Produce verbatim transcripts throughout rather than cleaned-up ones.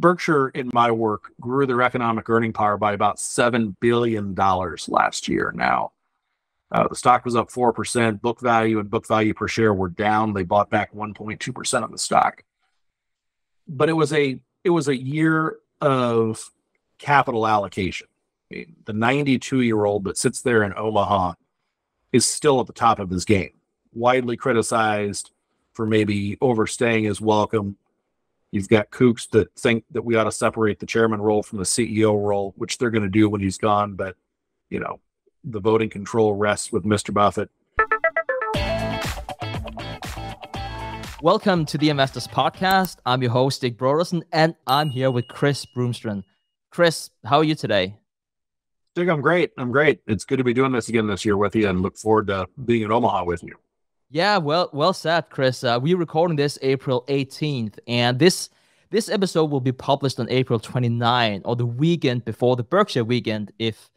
Berkshire, in my work, grew their economic earning power by about seven billion dollars last year now. Uh, the stock was up four percent. Book value and book value per share were down. They bought back one point two percent of the stock. But it was a it was a year of capital allocation. I mean, the ninety-two-year-old that sits there in Omaha is still at the top of his game, widely criticized for maybe overstaying his welcome. You've got kooks that think that we ought to separate the chairman role from the C E O role, which they're going to do when he's gone. But, you know, the voting control rests with Mister Buffett. Welcome to the Investors Podcast. I'm your host, Dick Broderson, and I'm here with Chris Bloomstran. Chris, how are you today? Dick, I'm great. I'm great. It's good to be doing this again this year with you and look forward to being in Omaha with you. Yeah, well, well said, Chris. Uh, we're recording this April eighteenth, and this this episode will be published on April twenty-ninth, or the weekend before the Berkshire weekend. If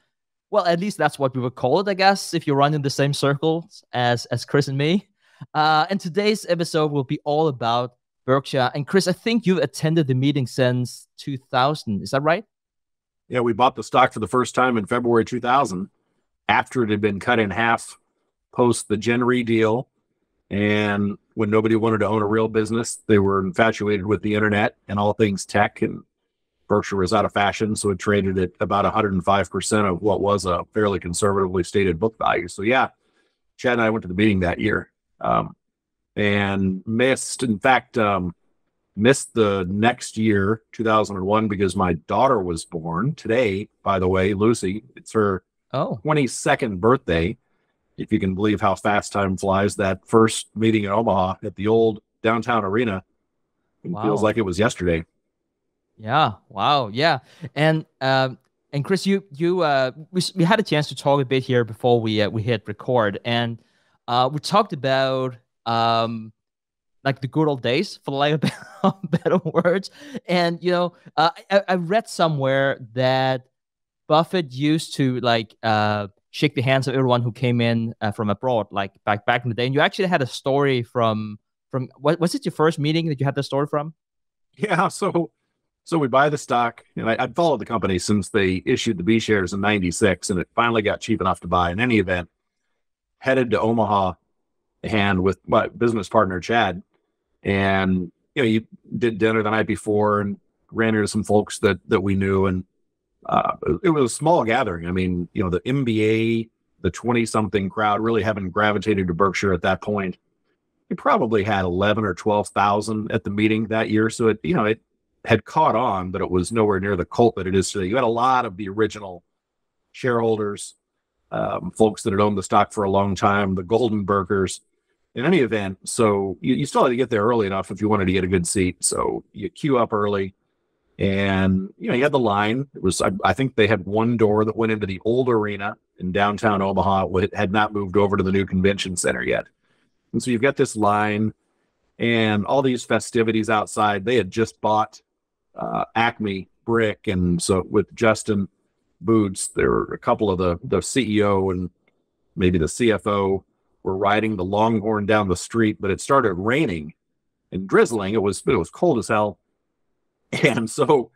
well, at least that's what we would call it, I guess, if you're running the same circles as as Chris and me. Uh, and today's episode will be all about Berkshire. And Chris, I think you've attended the meeting since two thousand. Is that right? Yeah, we bought the stock for the first time in February two thousand, after it had been cut in half post the Gen Re deal. And when nobody wanted to own a real business, they were infatuated with the internet and all things tech, and Berkshire was out of fashion. So it traded at about one hundred five percent of what was a fairly conservatively stated book value. So yeah, Chad and I went to the meeting that year um, and missed, in fact, um, missed the next year, two thousand one, because my daughter was born today, by the way, Lucy. It's her oh. twenty-second birthday. If you can believe how fast time flies. That first meeting in Omaha at the old downtown arena, it wow. feels like it was yesterday. Yeah. Wow. Yeah. And, um, and Chris, you, you, uh, we, we had a chance to talk a bit here before we, uh, we hit record, and, uh, we talked about, um, like the good old days, for lack of better, better words. And, you know, uh, I, I read somewhere that Buffett used to like, uh, shake the hands of everyone who came in uh, from abroad, like back back in the day. And you actually had a story from from what was it your first meeting that you had the story from? Yeah, so so we buy the stock, and I, I'd followed the company since they issued the B shares in ninety-six, and it finally got cheap enough to buy. In any event, headed to Omaha, and with my business partner Chad, and you know, you did dinner the night before, and ran into some folks that that we knew, and. Uh, it was a small gathering. I mean, you know, the M B A, the twenty-something crowd really haven't gravitated to Berkshire at that point. It probably had eleven or twelve thousand at the meeting that year. So, it, you know, it had caught on, but it was nowhere near the cult that it is today. You had a lot of the original shareholders, um, folks that had owned the stock for a long time, the Goldenbergers. In any event, so you, you still had to get there early enough if you wanted to get a good seat. So you queue up early. And, you know, you had the line. It was, I, I think they had one door that went into the old arena in downtown Omaha. It had not moved over to the new convention center yet. And so you've got this line and all these festivities outside. They had just bought uh, Acme Brick. And so with Justin Boots, there were a couple of the, the C E O and maybe the C F O were riding the Longhorn down the street, but it started raining and drizzling. It was, it was cold as hell. And so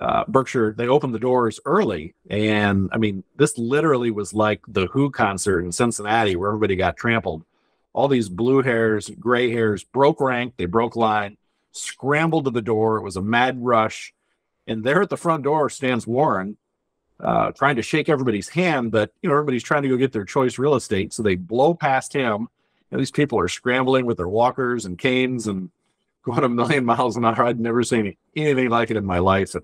uh, Berkshire, they opened the doors early. And I mean, this literally was like the Who concert in Cincinnati where everybody got trampled. All these blue hairs, gray hairs broke rank. They broke line, scrambled to the door. It was a mad rush. And there at the front door stands Warren uh, trying to shake everybody's hand. But, you know, everybody's trying to go get their choice real estate. So they blow past him. And these people are scrambling with their walkers and canes and going a million miles an hour. I'd never seen anything like it in my life. And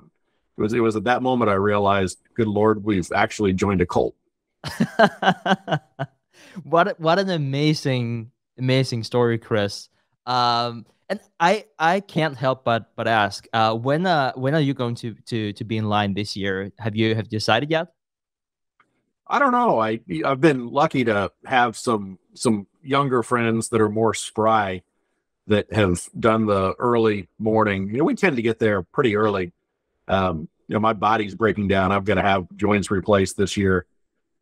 it was, it was at that moment I realized, good Lord, we've actually joined a cult. what, what an amazing, amazing story, Chris. Um, and I, I can't help but, but ask, uh, when, uh, when are you going to, to, to be in line this year? Have you, have you decided yet? I don't know. I, I've been lucky to have some, some younger friends that are more spry that have done the early morning. You know, we tend to get there pretty early. Um, you know, my body's breaking down. I've got to have joints replaced this year.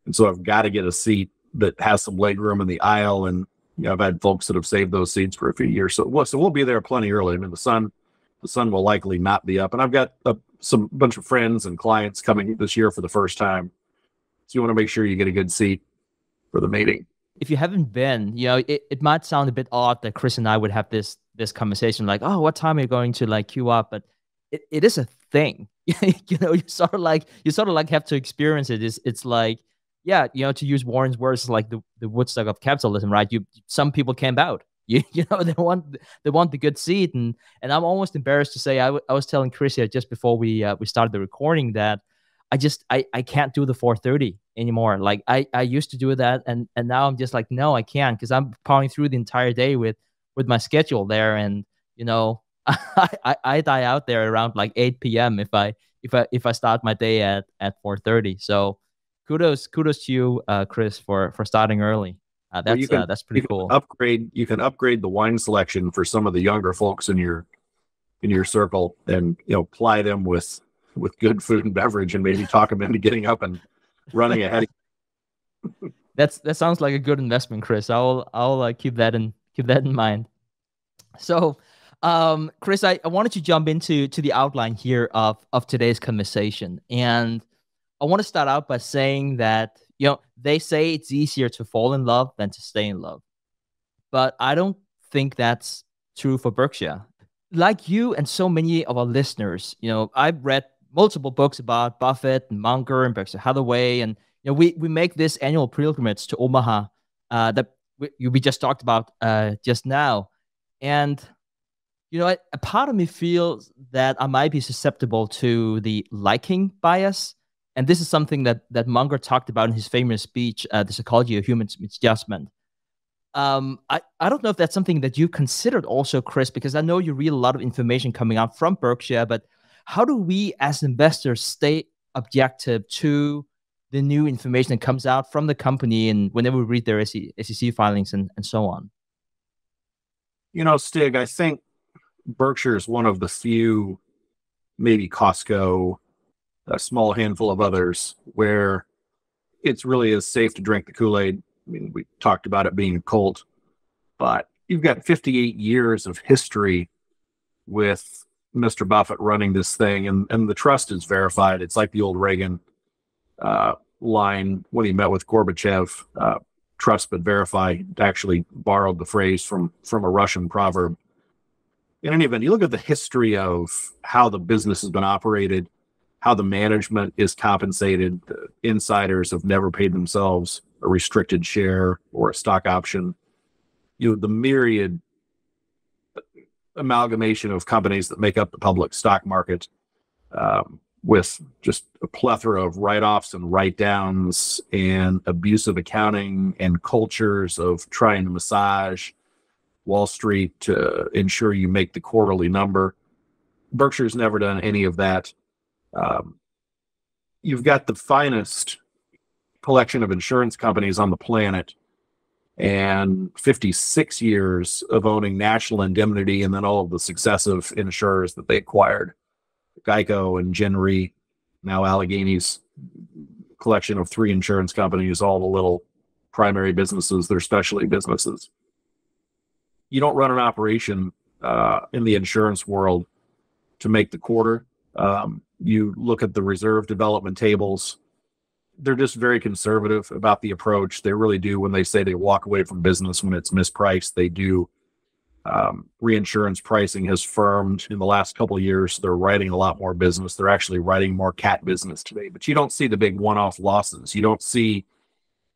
And so I've got to get a seat that has some leg room in the aisle. And, you know, I've had folks that have saved those seats for a few years. So, well, so we'll be there plenty early. I mean, the sun The sun will likely not be up. And I've got a some bunch of friends and clients coming this year for the first time. So you want to make sure you get a good seat for the meeting. If you haven't been, you know, it, it might sound a bit odd that Chris and I would have this this conversation like, oh, what time are you going to like queue up? But it, it is a thing. You know, you sort of like you sort of like have to experience it. It's it's like, yeah, you know, to use Warren's words, it's like the, the Woodstock of capitalism, right? You some people camp out. You, you know, they want they want the good seat, and and I'm almost embarrassed to say I, w I was telling Chris here just before we uh, we started the recording that I just I I can't do the four thirty anymore. Like I I used to do that, and and now I'm just like, no, I can't, because I'm powering through the entire day with with my schedule there, and you know I I, I die out there around like eight p m if I if I if I start my day at at four thirty. So kudos kudos to you, uh, Chris, for for starting early. Uh, that's, well, can, uh, that's pretty you cool. Upgrade, you can upgrade the wine selection for some of the younger folks in your in your circle, and you know, ply them with with good food and beverage, and maybe talk them into getting up and running ahead. That's that sounds like a good investment, Chris. I'll I'll uh, keep that in keep that in mind. So, um, Chris, I, I wanted to jump into to the outline here of of today's conversation, and I want to start out by saying that, you know, they say it's easier to fall in love than to stay in love. But I don't think that's true for Berkshire. Like you and so many of our listeners, you know, I've read multiple books about Buffett and Munger and Berkshire Hathaway. And, you know, we, we make this annual pilgrimage to Omaha uh, that we, we just talked about uh, just now. And, you know, a part of me feels that I might be susceptible to the liking bias. And this is something that, that Munger talked about in his famous speech, uh, The Psychology of Human Misjudgment. Um, I, I don't know if that's something that you considered also, Chris, because I know you read a lot of information coming out from Berkshire, but how do we as investors stay objective to the new information that comes out from the company and whenever we read their S E C filings and, and so on? You know, Stig, I think Berkshire is one of the few, maybe Costco, a small handful of others, where it's really as safe to drink the Kool-Aid. I mean, we talked about it being a cult, but you've got fifty-eight years of history with Mister Buffett running this thing, and, and the trust is verified. It's like the old Reagan uh, line when he met with Gorbachev, uh, trust but verify, actually borrowed the phrase from, from a Russian proverb. In any event, you look at the history of how the business has been operated, how the management is compensated. The insiders have never paid themselves a restricted share or a stock option. You know, the myriad amalgamation of companies that make up the public stock market, um, with just a plethora of write-offs and write-downs and abusive accounting and cultures of trying to massage Wall Street to ensure you make the quarterly number. Berkshire's never done any of that. Um, you've got the finest collection of insurance companies on the planet, and fifty-six years of owning National Indemnity and then all of the successive insurers that they acquired. Geico and Gen Re, now Allegheny's collection of three insurance companies, all the little primary businesses, their specialty businesses. You don't run an operation uh, in the insurance world to make the quarter. Um, you look at the reserve development tables. They're just very conservative about the approach. They really do. When they say they walk away from business when it's mispriced, they do. Um, reinsurance pricing has firmed in the last couple of years. They're writing a lot more business. They're actually writing more cat business today, but you don't see the big one-off losses. You don't see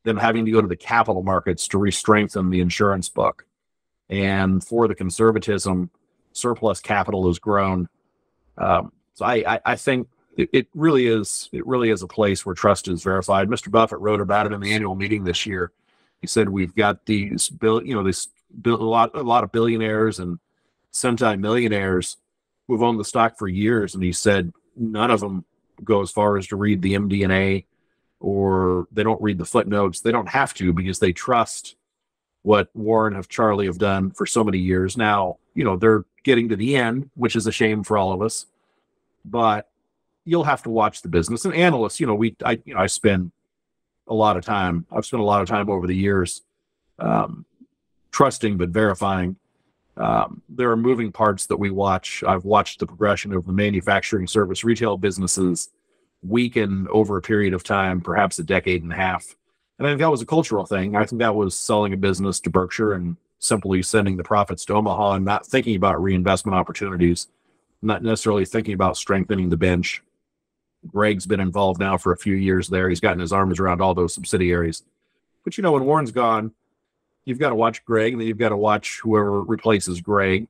them having to go to the capital markets to re-strengthen the insurance book. And for the conservatism, surplus capital has grown. Um, So I, I, I think it really is it really is a place where trust is verified. Mister Buffett wrote about it in the annual meeting this year. He said we've got these bill you know this bill, a lot a lot of billionaires and multi-millionaires who've owned the stock for years, and he said none of them go as far as to read the M D and A, or they don't read the footnotes. They don't have to, because they trust what Warren and Charlie have done for so many years now. You know, they're getting to the end, which is a shame for all of us. But you'll have to watch the business. And analysts, you know, we, I, you know, I spend a lot of time. I've spent a lot of time over the years um, trusting but verifying. Um, there are moving parts that we watch. I've watched the progression of the manufacturing service retail businesses weaken over a period of time, perhaps a decade and a half. And I think that was a cultural thing. I think that was selling a business to Berkshire and simply sending the profits to Omaha and not thinking about reinvestment opportunities, not necessarily thinking about strengthening the bench. Greg's been involved now for a few years there. He's gotten his arms around all those subsidiaries. But, you know, when Warren's gone, you've got to watch Greg, and then you've got to watch whoever replaces Greg.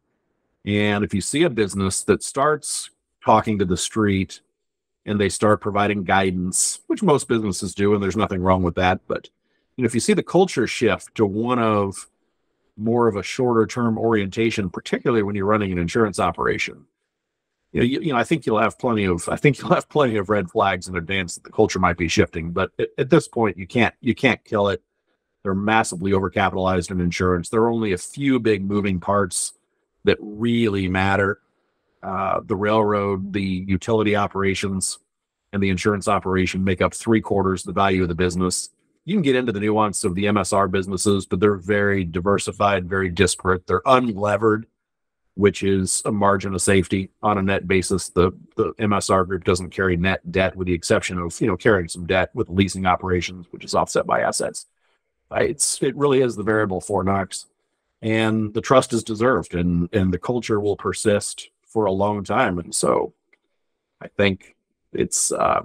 And if you see a business that starts talking to the street and they start providing guidance, which most businesses do, and there's nothing wrong with that. But, you know, if you see the culture shift to one of more of a shorter term orientation, particularly when you're running an insurance operation, you know, you, you know, I think you'll have plenty of, I think you'll have plenty of red flags in advance that the culture might be shifting. But at, at this point, you can't, you can't kill it. They're massively overcapitalized in insurance. There are only a few big moving parts that really matter. Uh, the railroad, the utility operations, and the insurance operation make up three quarters the value of the business. You can get into the nuance of the M S R businesses, but they're very diversified, very disparate. They're unlevered, which is a margin of safety on a net basis. The, the M S R group doesn't carry net debt, with the exception of, you know, carrying some debt with leasing operations, which is offset by assets. It's, it really is the variable for Knox, and the trust is deserved, and, and the culture will persist for a long time. And so I think it's, uh,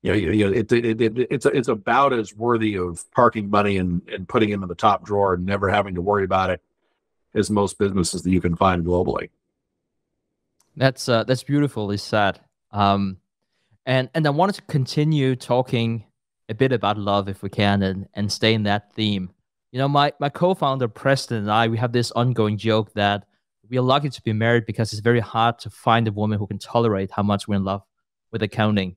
you know, you know it, it, it, it's, it's about as worthy of parking money and, and putting into the top drawer and never having to worry about it as most businesses that you can find globally. That's, uh, that's beautifully said. Um, and, and I wanted to continue talking a bit about love, if we can, and, and stay in that theme. You know, my, my co-founder, Preston, and I, we have this ongoing joke that we are lucky to be married because it's very hard to find a woman who can tolerate how much we're in love with accounting.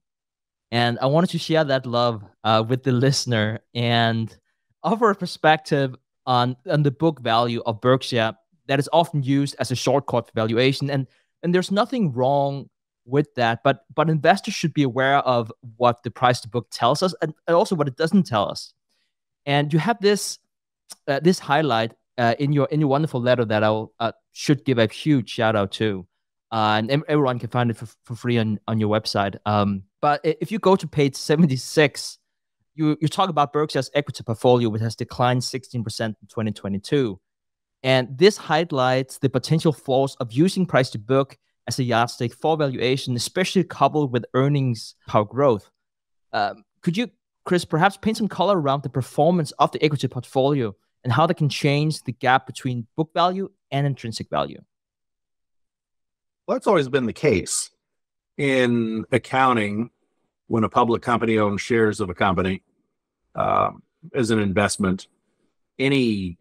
And I wanted to share that love uh, with the listener and offer a perspective on, on the book value of Berkshire that is often used as a shortcut valuation. And, and there's nothing wrong with that, but but investors should be aware of what the price to book tells us, and, and also what it doesn't tell us. And you have this uh, this highlight uh, in your in your wonderful letter that I uh, should give a huge shout out to, uh, and everyone can find it for, for free on on your website. Um, but if you go to page seventy-six, you you talk about Berkshire's equity portfolio, which has declined sixteen percent in twenty twenty-two, and this highlights the potential flaws of using price to book as a yardstick for valuation, especially coupled with earnings power growth. Um, could you, Chris, perhaps paint some color around the performance of the equity portfolio and how that can change the gap between book value and intrinsic value? Well, that's always been the case. In accounting, when a public company owns shares of a company uh, as an investment, any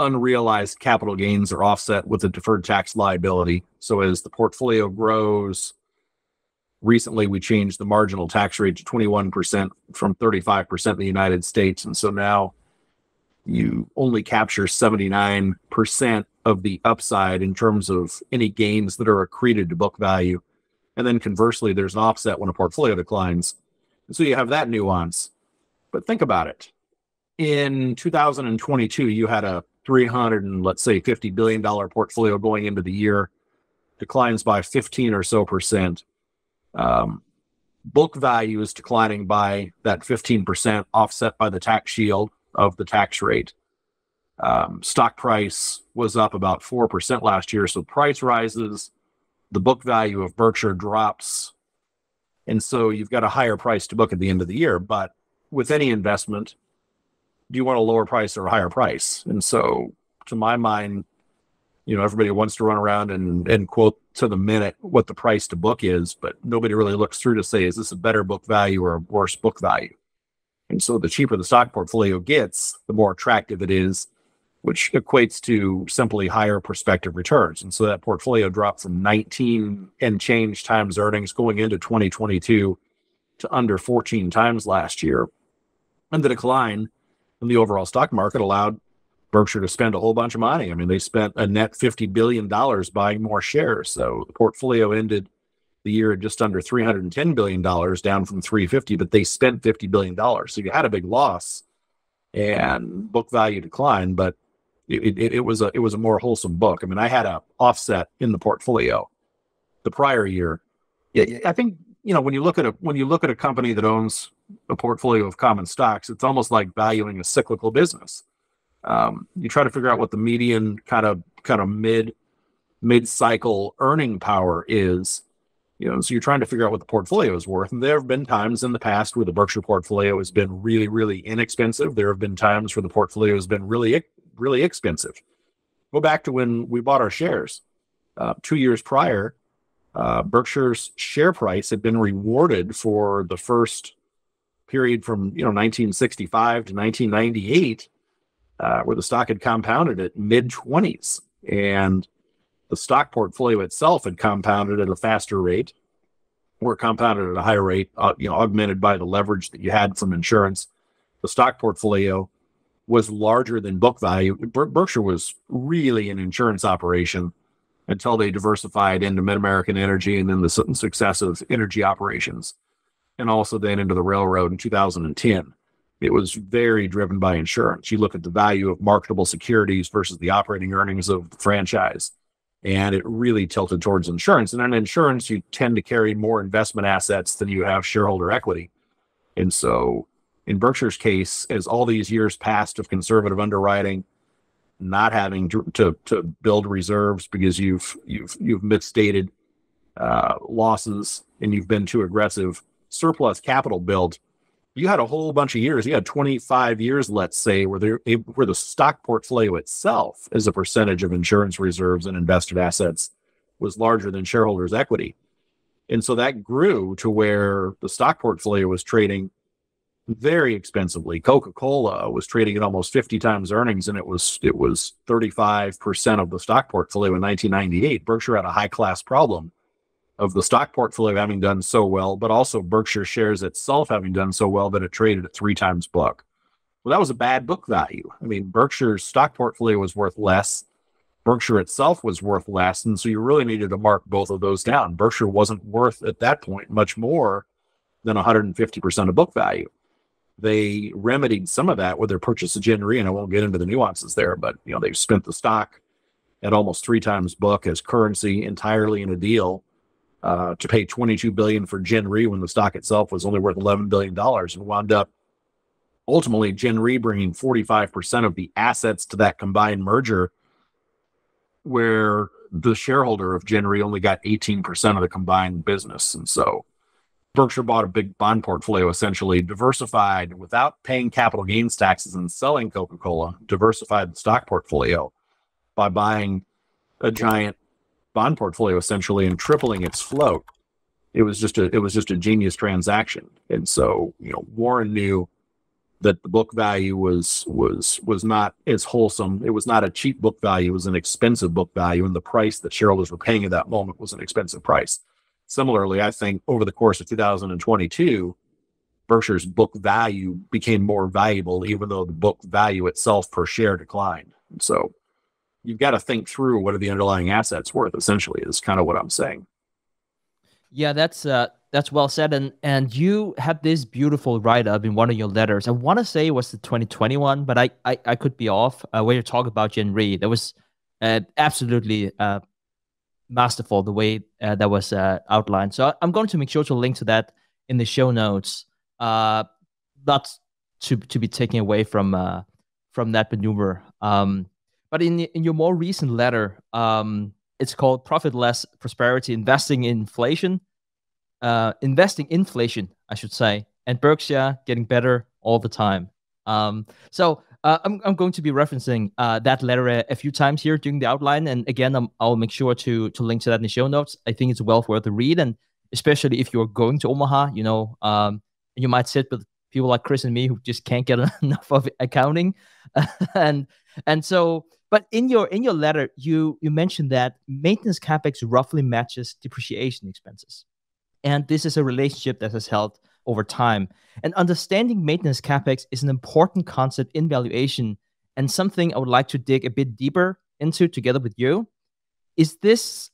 unrealized capital gains are offset with a deferred tax liability. So as the portfolio grows, recently we changed the marginal tax rate to twenty-one percent from thirty-five percent in the United States. And so now you only capture seventy-nine percent of the upside in terms of any gains that are accreted to book value. And then conversely, there's an offset when a portfolio declines. And so you have that nuance. But think about it. In two thousand twenty-two, you had a three hundred and let's say fifty billion dollar portfolio going into the year, declines by fifteen or so percent. Um, book value is declining by that fifteen percent, offset by the tax shield of the tax rate. Um, stock price was up about four percent last year. So price rises, the book value of Berkshire drops. And so you've got a higher price to book at the end of the year. But with any investment, do you want a lower price or a higher price? And so, to my mind, you know, everybody wants to run around and, and quote to the minute what the price to book is, but nobody really looks through to say, is this a better book value or a worse book value? And so the cheaper the stock portfolio gets, the more attractive it is, which equates to simply higher prospective returns. And so that portfolio dropped from nineteen and change times earnings going into twenty twenty-two to under fourteen times last year. And the decline in the overall stock market allowed Berkshire to spend a whole bunch of money. I mean, they spent a net fifty billion dollars buying more shares. So the portfolio ended the year at just under three hundred ten billion dollars, down from three hundred fifty, but they spent fifty billion dollars. So you had a big loss and book value decline, but it, it, it was a it was a more wholesome book. I mean, I had a offset in the portfolio the prior year. Yeah, I think, you know, when you look at a when you look at a company that owns a portfolio of common stocks, it's almost like valuing a cyclical business. Um, you try to figure out what the median kind of kind of mid mid cycle earning power is. You know, so you're trying to figure out what the portfolio is worth. And there have been times in the past where the Berkshire portfolio has been really, really inexpensive. There have been times where the portfolio has been really, really expensive. Go back to when we bought our shares. Uh, two years prior, uh, Berkshire's share price had been rewarded for the first period from, you know, nineteen sixty-five to nineteen ninety-eight, uh, where the stock had compounded at mid twenties. And the stock portfolio itself had compounded at a faster rate, or compounded at a higher rate, uh, you know, augmented by the leverage that you had from insurance. The stock portfolio was larger than book value. Ber- Berkshire was really an insurance operation until they diversified into Mid-American Energy and then the successive energy operations, and also then into the railroad in two thousand ten. It was very driven by insurance. You look at the value of marketable securities versus the operating earnings of the franchise, and it really tilted towards insurance. And on insurance, you tend to carry more investment assets than you have shareholder equity. And so in Berkshire's case, as all these years passed of conservative underwriting, not having to, to, to build reserves because you've, you've, you've misstated uh, losses and you've been too aggressive, surplus capital build, you had a whole bunch of years. You had twenty-five years, let's say, where the, where the stock portfolio itself as a percentage of insurance reserves and invested assets was larger than shareholders' equity. And so that grew to where the stock portfolio was trading very expensively. Coca-Cola was trading at almost fifty times earnings, and it was it was thirty-five percent of the stock portfolio in nineteen ninety-eight. Berkshire had a high-class problem of the stock portfolio having done so well, but also Berkshire shares itself having done so well that it traded at three times book. Well, that was a bad book value. I mean, Berkshire's stock portfolio was worth less. Berkshire itself was worth less. And so you really needed to mark both of those down. Berkshire wasn't worth at that point much more than one hundred fifty percent of book value. They remedied some of that with their purchase of Gen Re, and I won't get into the nuances there, but you know, they've spent the stock at almost three times book as currency entirely in a deal. Uh, to pay twenty-two billion dollars for Gen Re when the stock itself was only worth eleven billion dollars, and wound up ultimately Gen Re bringing forty-five percent of the assets to that combined merger, where the shareholder of Gen Re only got eighteen percent of the combined business. And so Berkshire bought a big bond portfolio, essentially diversified without paying capital gains taxes and selling Coca-Cola, diversified the stock portfolio by buying a giant bond portfolio essentially and tripling its float. It was just a it was just a genius transaction. And so, you know, Warren knew that the book value was was was not as wholesome. It was not a cheap book value, it was an expensive book value, and the price that shareholders were paying at that moment was an expensive price. Similarly, I think over the course of two thousand twenty-two, Berkshire's book value became more valuable, even though the book value itself per share declined. And so you've got to think through what are the underlying assets worth, essentially, is kind of what I'm saying. Yeah, that's uh, that's well said. And and you had this beautiful write-up in one of your letters. I want to say it was the twenty twenty-one, but I, I, I could be off, uh, where you talk about Gen Re. That was uh, absolutely uh, masterful, the way uh, that was uh, outlined. So I'm going to make sure to link to that in the show notes. Uh, that's to, to be taken away from, uh, from that maneuver. Um But in in your more recent letter, um, it's called "Profitless Prosperity: Investing in Inflation," uh, investing inflation, I should say, and Berkshire getting better all the time. Um, so uh, I'm I'm going to be referencing uh, that letter a, a few times here during the outline, and again, I'm, I'll make sure to to link to that in the show notes. I think it's well worth a read, and especially if you're going to Omaha, you know, um, you might sit with people like Chris and me who just can't get enough of accounting, and and so. But in your in your letter, you you mentioned that maintenance capex roughly matches depreciation expenses, and this is a relationship that has held over time. And understanding maintenance capex is an important concept in valuation, and something I would like to dig a bit deeper into together with you. Is this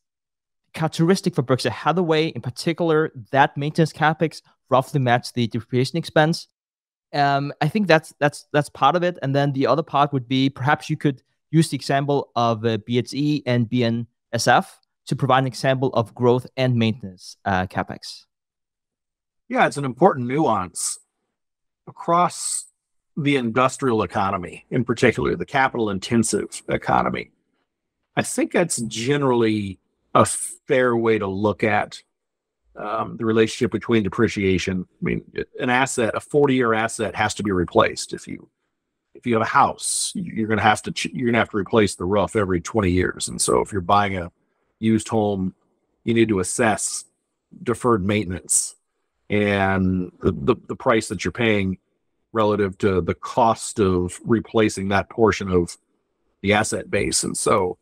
characteristic for Berkshire Hathaway in particular, that maintenance capex roughly match the depreciation expense? Um, I think that's that's that's part of it, and then the other part would be perhaps you could used the example of uh, B H E and B N S F to provide an example of growth and maintenance uh, CapEx. Yeah, it's an important nuance across the industrial economy, in particular, the capital-intensive economy. I think that's generally a fair way to look at um, the relationship between depreciation. I mean, an asset, a forty-year asset, has to be replaced. If you if you have a house, you're going to have to you're going to have to replace the roof every twenty years. And so, if you're buying a used home, you need to assess deferred maintenance and the the, the price that you're paying relative to the cost of replacing that portion of the asset base. And so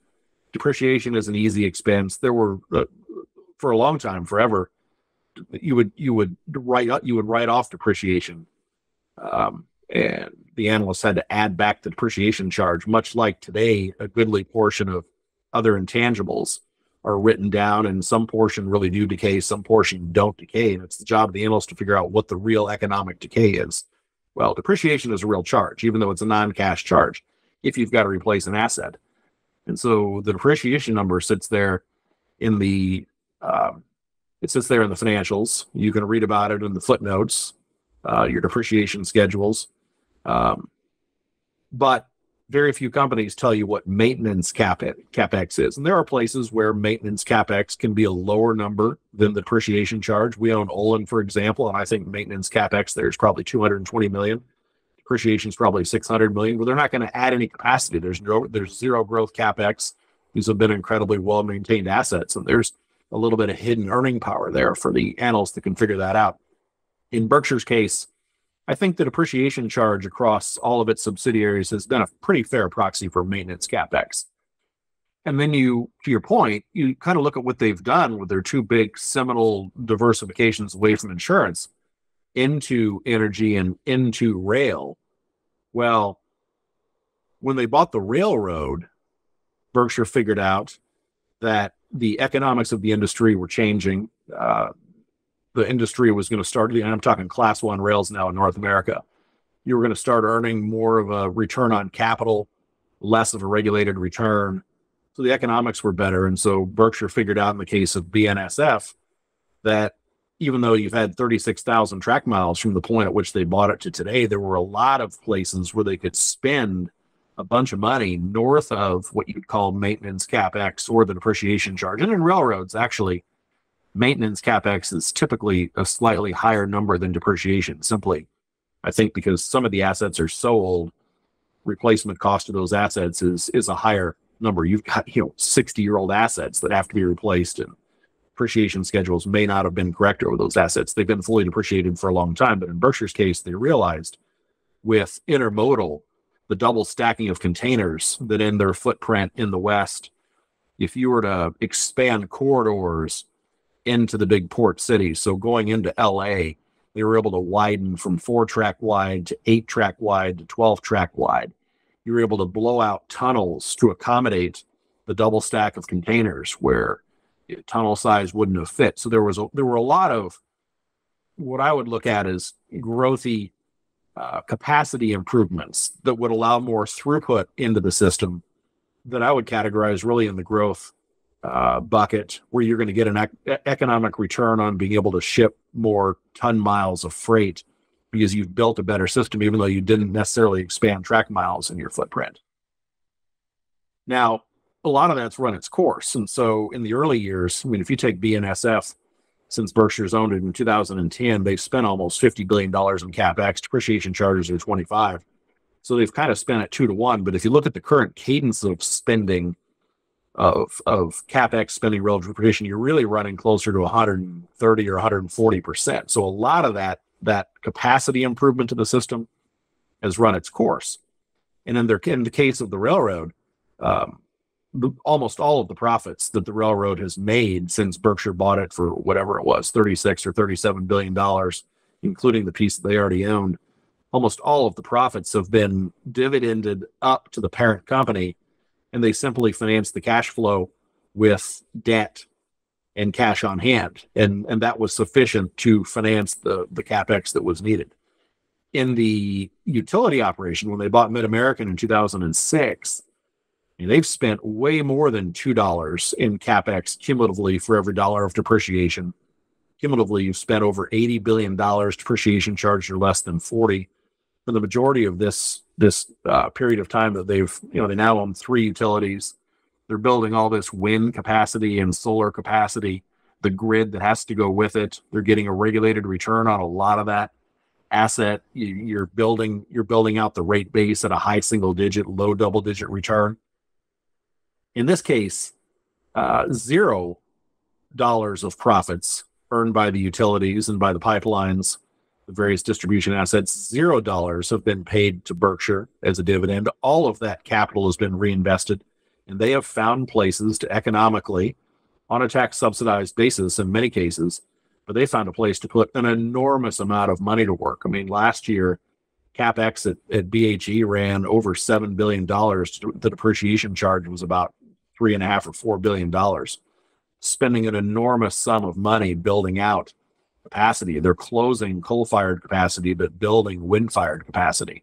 depreciation is an easy expense. There were uh, for a long time, forever, you would you would write you would write off depreciation, um, and the analysts had to add back the depreciation charge. Much like today, a goodly portion of other intangibles are written down, and some portion really do decay, some portion don't decay, and it's the job of the analyst to figure out what the real economic decay is. Well, depreciation is a real charge, even though it's a non-cash charge, if you've got to replace an asset. And so the depreciation number sits there in the um, it sits there in the financials. You can read about it in the footnotes, uh, your depreciation schedules. Um, but very few companies tell you what maintenance capex is. And there are places where maintenance capex can be a lower number than the depreciation charge. We own Olin, for example, and I think maintenance capex there is probably two hundred twenty million dollars. Depreciation is probably six hundred million dollars, but they're not going to add any capacity. There's no, there's zero growth capex. These have been incredibly well-maintained assets, and there's a little bit of hidden earning power there for the analysts that can figure that out. In Berkshire's case, I think the depreciation charge across all of its subsidiaries has been a pretty fair proxy for maintenance capex. And then you, to your point, you kind of look at what they've done with their two big seminal diversifications away from insurance into energy and into rail. Well, when they bought the railroad, Berkshire figured out that the economics of the industry were changing. Uh, the industry was going to start, and I'm talking class one rails now in North America. You were going to start earning more of a return on capital, less of a regulated return. So the economics were better. And so Berkshire figured out in the case of B N S F that even though you've had thirty-six thousand track miles from the point at which they bought it to today, there were a lot of places where they could spend a bunch of money north of what you'd call maintenance capex or the depreciation charge. And in railroads, actually, maintenance capex is typically a slightly higher number than depreciation, simply, I think, because some of the assets are so old, replacement cost of those assets is is a higher number. You've got, you know, sixty-year-old assets that have to be replaced, and depreciation schedules may not have been correct over those assets. They've been fully depreciated for a long time, but in Berkshire's case, they realized with intermodal, the double stacking of containers that in their footprint in the West, if you were to expand corridors into the big port cities, so going into L A, they were able to widen from four-track wide to eight-track wide to twelve-track wide. You were able to blow out tunnels to accommodate the double stack of containers where tunnel size wouldn't have fit. So there was a, there were a lot of what I would look at as growthy uh, capacity improvements that would allow more throughput into the system that I would categorize really in the growth uh, bucket, where you're going to get an ec economic return on being able to ship more ton miles of freight because you've built a better system, even though you didn't necessarily expand track miles in your footprint. Now, a lot of that's run its course. And so in the early years, I mean, if you take B N S F, since Berkshire's owned it in two thousand ten, they've spent almost fifty billion dollars in capex. Depreciation charges are twenty-five. So they've kind of spent it two to one. But if you look at the current cadence of spending, of, of capex spending relative to depreciation, you're really running closer to one hundred thirty or one hundred forty percent. So a lot of that, that capacity improvement to the system has run its course. And in, their, in the case of the railroad, um, The, almost all of the profits that the railroad has made since Berkshire bought it for whatever it was, thirty-six or thirty-seven billion dollars, including the piece that they already owned, almost all of the profits have been dividended up to the parent company, and they simply finance the cash flow with debt and cash on hand. And, and that was sufficient to finance the, the capex that was needed. In the utility operation, when they bought Mid-American in two thousand six, And they've spent way more than two dollars in CapEx cumulatively for every dollar of depreciation. Cumulatively, you've spent over eighty billion dollars. Depreciation charges are less than forty. For the majority of this this uh, period of time that they've, you know, they now own three utilities. They're building all this wind capacity and solar capacity, the grid that has to go with it. They're getting a regulated return on a lot of that asset. You're building, you're building out the rate base at a high single digit, low double digit return. In this case, uh, zero dollars of profits earned by the utilities and by the pipelines, the various distribution assets, zero dollars have been paid to Berkshire as a dividend. All of that capital has been reinvested, and they have found places to economically, on a tax-subsidized basis in many cases, but they found a place to put an enormous amount of money to work. I mean, last year, CapEx at, at B H E ran over seven billion dollars. The depreciation charge was about three and a half or four billion dollars, spending an enormous sum of money building out capacity. They're closing coal-fired capacity, but building wind-fired capacity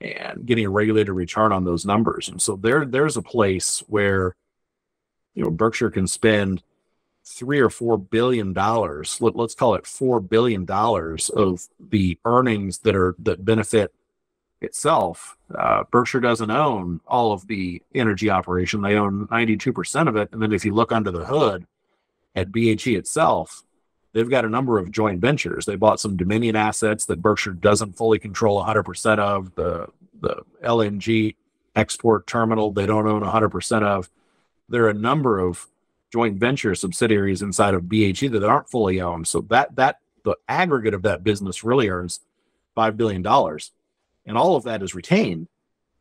and getting a regulated return on those numbers. And so there, there's a place where, you know, Berkshire can spend three or four billion dollars. Let, let's call it four billion dollars of the earnings that are that benefit itself. Uh, Berkshire doesn't own all of the energy operation; they own ninety-two percent of it. And then, if you look under the hood at B H E itself, they've got a number of joint ventures. They bought some Dominion assets that Berkshire doesn't fully control one hundred percent of. The the L N G export terminal they don't own one hundred percent of. There are a number of joint venture subsidiaries inside of B H E that aren't fully owned. So that that the aggregate of that business really earns five billion dollars. And all of that is retained.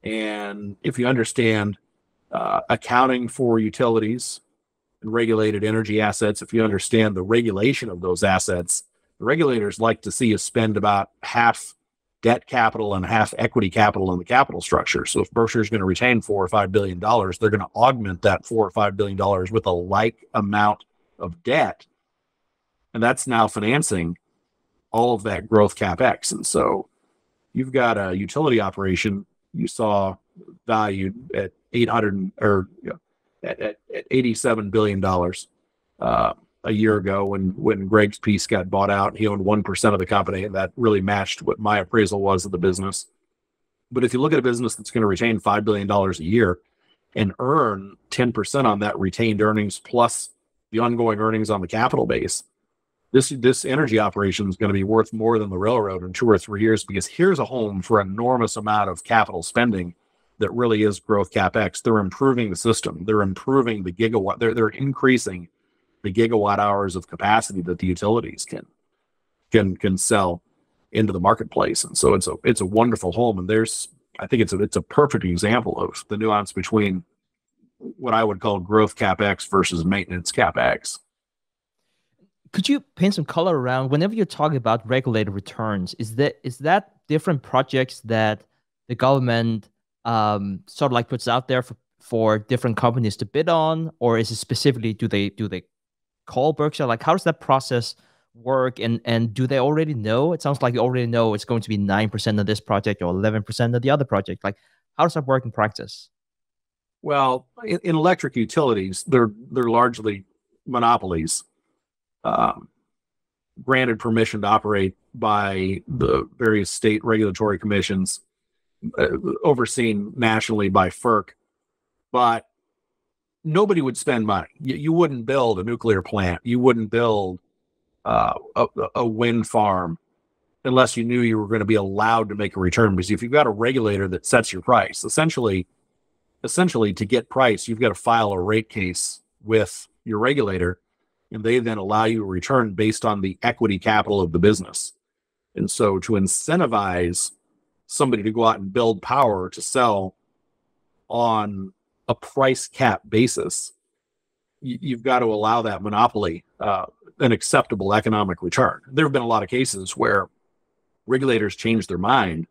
And if you understand uh, accounting for utilities and regulated energy assets, if you understand the regulation of those assets, the regulators like to see you spend about half debt capital and half equity capital in the capital structure. So if Berkshire is going to retain four or five billion dollars, they're going to augment that four or five billion dollars with a like amount of debt, and that's now financing all of that growth capex. And so you've got a utility operation you saw valued at eight hundred or you know, at, at, at eighty-seven billion dollars uh, a year ago when, when Greg's piece got bought out. He owned one percent of the company, and that really matched what my appraisal was of the business. But if you look at a business that's going to retain five billion dollars a year and earn ten percent on that retained earnings plus the ongoing earnings on the capital base, this, this energy operation is going to be worth more than the railroad in two or three years because here's a home for an enormous amount of capital spending that really is growth capex. They're improving the system. They're improving the gigawatt. They're, they're increasing the gigawatt hours of capacity that the utilities can can can sell into the marketplace. And so it's a it's a wonderful home. And there's I think it's a it's a perfect example of the nuance between what I would call growth capex versus maintenance capex. Could you paint some color around whenever you're talking about regulated returns? Is that is that different projects that the government um, sort of like puts out there for for different companies to bid on, or is it specifically do they do they call Berkshire? Like, how does that process work? And and do they already know? It sounds like you already know it's going to be nine percent of this project or eleven percent of the other project. Like, how does that work in practice? Well, in, in electric utilities, they're they're largely monopolies, um, granted permission to operate by the various state regulatory commissions, uh, overseen nationally by FERC, but nobody would spend money. You, you wouldn't build a nuclear plant. You wouldn't build uh, a, a wind farm unless you knew you were going to be allowed to make a return. Because if you've got a regulator that sets your price, essentially, essentially to get price, you've got to file a rate case with your regulator, and they then allow you a return based on the equity capital of the business. And so to incentivize somebody to go out and build power to sell on a price cap basis, you've got to allow that monopoly uh, an acceptable economic return. There have been a lot of cases where regulators change their mind.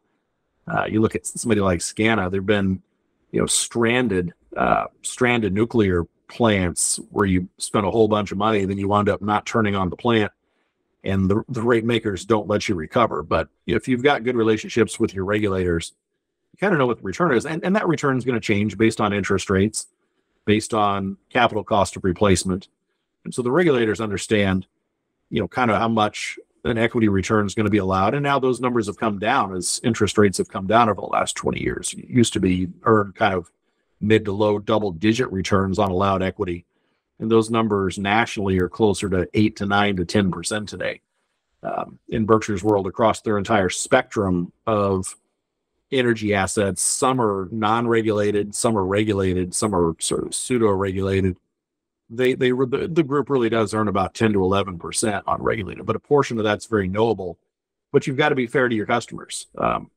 Uh, you look at somebody like SCANA, there've been, you know, stranded, uh, stranded nuclear plants where you spent a whole bunch of money, and then you wound up not turning on the plant, and the, the rate makers don't let you recover. But if you've got good relationships with your regulators, you kind of know what the return is. And, and that return is going to change based on interest rates, based on capital cost of replacement. And so the regulators understand, you know, kind of how much an equity return is going to be allowed. And now those numbers have come down as interest rates have come down over the last twenty years. It used to be earned kind of mid to low double digit returns on allowed equity. And those numbers nationally are closer to eight to nine to ten percent today. Um, in Berkshire's world, across their entire spectrum of energy assets, some are non-regulated, some are regulated, some are sort of pseudo-regulated. They, they, the, the group really does earn about ten to eleven percent on regulated, but a portion of that's very knowable. But you've got to be fair to your customers. Um,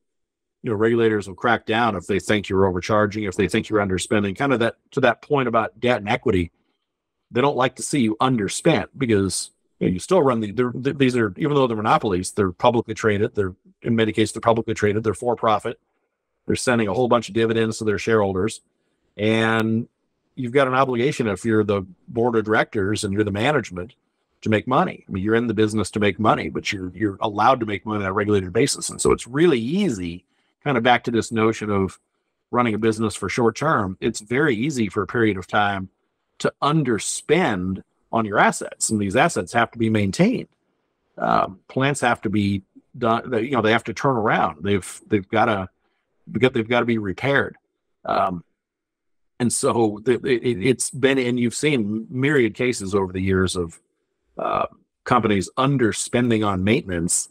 you know, regulators will crack down if they think you're overcharging, if they think you're underspending. Kind of that to that point about debt and equity, they don't like to see you underspent because you know, you still run the, the these are, even though they're monopolies, they're publicly traded. They're in many cases they're publicly traded. They're for profit. They're sending a whole bunch of dividends to their shareholders, and you've got an obligation if you're the board of directors and you're the management to make money. I mean, you're in the business to make money, but you're you're allowed to make money on a regulated basis. And so it's really easy, kind of back to this notion of running a business for short term. It's very easy for a period of time to underspend on your assets. And these assets have to be maintained. Um, plants have to be done. They, you know, they have to turn around. They've, they've got to, they've got to be repaired. Um, And so it, it's been, and you've seen myriad cases over the years of uh, companies underspending on maintenance,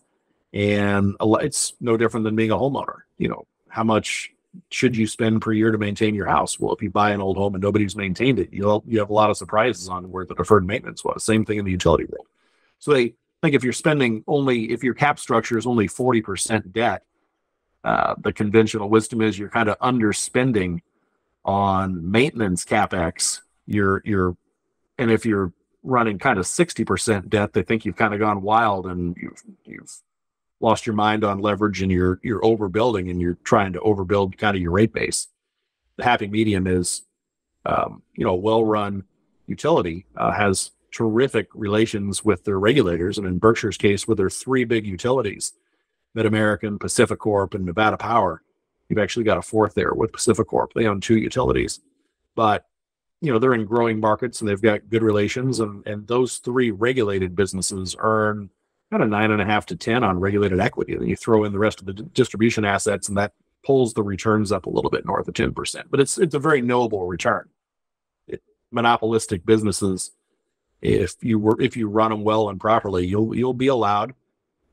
and it's no different than being a homeowner. You know, how much should you spend per year to maintain your house? Well, if you buy an old home and nobody's maintained it, you'll you have a lot of surprises on where the deferred maintenance was. Same thing in the utility world. So they think if you're spending only, if your cap structure is only forty percent debt, uh, the conventional wisdom is you're kind of underspending on maintenance capex. You're you're, and if you're running kind of sixty percent debt, they think you've kind of gone wild and you've you've lost your mind on leverage and you're you're overbuilding and you're trying to overbuild kind of your rate base. The happy medium is, um, you know, a well-run utility uh, has terrific relations with their regulators, and in Berkshire's case, with their three big utilities, Mid-American, Pacific Corp, and Nevada Power. You've actually got a fourth there with Pacific Corp. They own two utilities, but you know, they're in growing markets and they've got good relations. And, and those three regulated businesses earn kind of nine and a half to ten on regulated equity. And then you throw in the rest of the distribution assets, and that pulls the returns up a little bit north of ten percent. But it's it's a very knowable return. It, monopolistic businesses, if you were if you run them well and properly, you'll you'll be allowed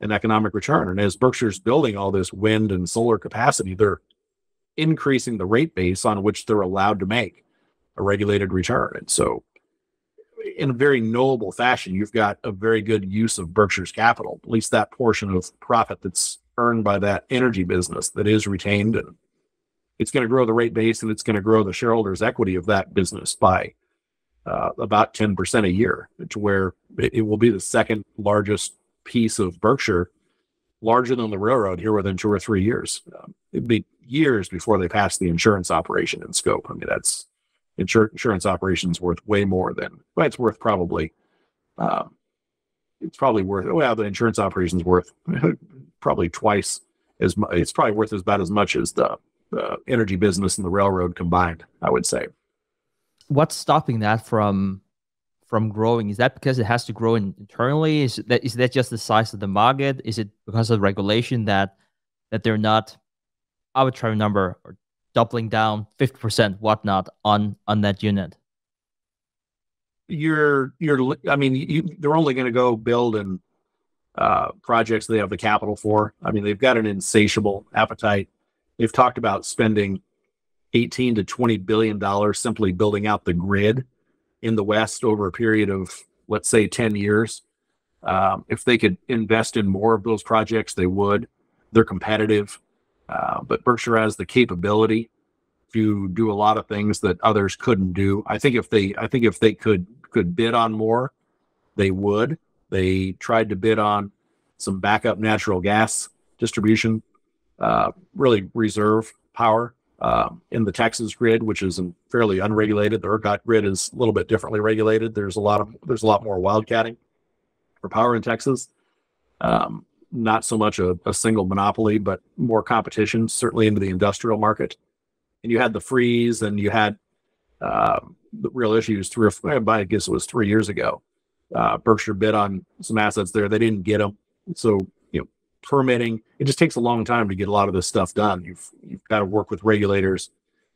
an economic return. And as Berkshire's building all this wind and solar capacity, they're increasing the rate base on which they're allowed to make a regulated return. And so in a very knowable fashion, you've got a very good use of Berkshire's capital, at least that portion of profit that's earned by that energy business that is retained. And it's going to grow the rate base, and it's going to grow the shareholders' equity of that business by uh, about ten percent a year, to where it will be the second largest piece of Berkshire, larger than the railroad, here within two or three years. Um, it'd be years before they pass the insurance operation in scope. I mean, that's insur insurance operations worth way more than, well, it's worth probably, uh, it's probably worth, well, the insurance operation's worth probably twice as much. It's probably worth as about as much as the, the energy business and the railroad combined, I would say. What's stopping that from from growing? Is that because it has to grow in internally? Is that is that just the size of the market? Is it because of regulation that that they're not arbitrary number or doubling down fifty percent whatnot on on that unit? You're you're I mean you, they're only going to go build in uh, projects they have the capital for. I mean, they've got an insatiable appetite. They've talked about spending eighteen to twenty billion dollars simply building out the grid in the West over a period of, let's say, ten years. Um, if they could invest in more of those projects, they would. They're competitive, uh, but Berkshire has the capability to do a lot of things that others couldn't do. I think if they, I think if they could could bid on more, they would. They tried to bid on some backup natural gas distribution, uh, really reserve power. Uh, in the Texas grid, which is fairly unregulated. The ERCOT grid is a little bit differently regulated. There's a lot of there's a lot more wildcatting for power in Texas. Um, not so much a, a single monopoly, but more competition, certainly into the industrial market. And you had the freeze, and you had uh, the real issues three or I guess it was three years ago. Uh, Berkshire bid on some assets there. They didn't get them. So, you know, permitting, it just takes a long time to get a lot of this stuff done. You've, you've got to work with regulators.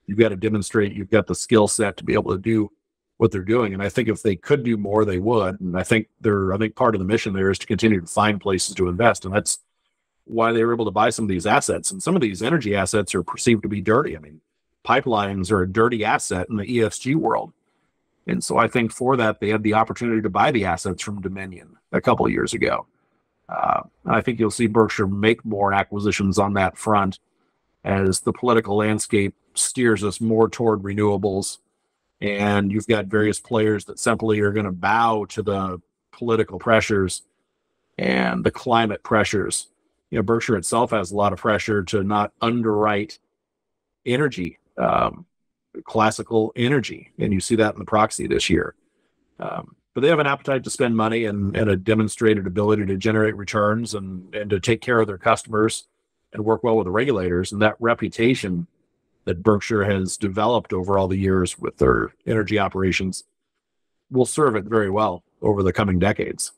You've got to demonstrate you've got the skill set to be able to do what they're doing. And I think if they could do more, they would. And I think they're, I think part of the mission there is to continue to find places to invest. And that's why they were able to buy some of these assets. And some of these energy assets are perceived to be dirty. I mean, pipelines are a dirty asset in the E S G world. And so I think for that, they had the opportunity to buy the assets from Dominion a couple of years ago. Uh, I think you'll see Berkshire make more acquisitions on that front as the political landscape steers us more toward renewables. And you've got various players that simply are going to bow to the political pressures and the climate pressures. You know, Berkshire itself has a lot of pressure to not underwrite energy, um, classical energy. And you see that in the proxy this year. Um, but they have an appetite to spend money and, and a demonstrated ability to generate returns and, and to take care of their customers and work well with the regulators. And that reputation that Berkshire has developed over all the years with their energy operations will serve it very well over the coming decades.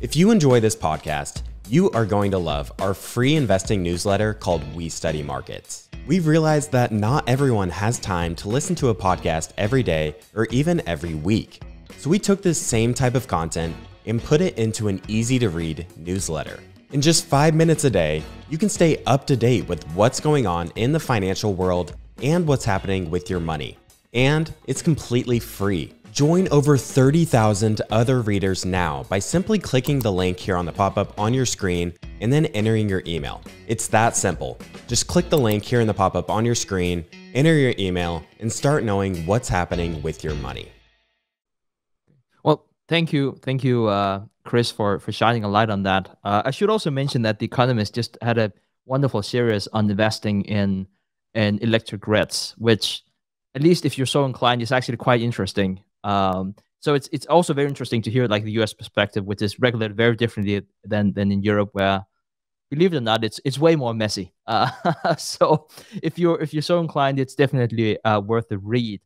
If you enjoy this podcast, you are going to love our free investing newsletter called We Study Markets. We've realized that not everyone has time to listen to a podcast every day or even every week. So we took this same type of content and put it into an easy-to-read newsletter. In just five minutes a day, you can stay up to date with what's going on in the financial world and what's happening with your money. And it's completely free. Join over thirty thousand other readers now by simply clicking the link here on the pop-up on your screen and then entering your email. It's that simple. Just click the link here in the pop-up on your screen, enter your email, and start knowing what's happening with your money. Well, thank you. Thank you, uh, Chris, for, for shining a light on that. Uh, I should also mention that The Economist just had a wonderful series on investing in, in electric grids, which, at least if you're so inclined, is actually quite interesting. Um, so it's it's also very interesting to hear like the U S perspective, which is regulated very differently than than in Europe, where, believe it or not, it's it's way more messy. Uh, so if you're if you're so inclined, it's definitely uh, worth a read.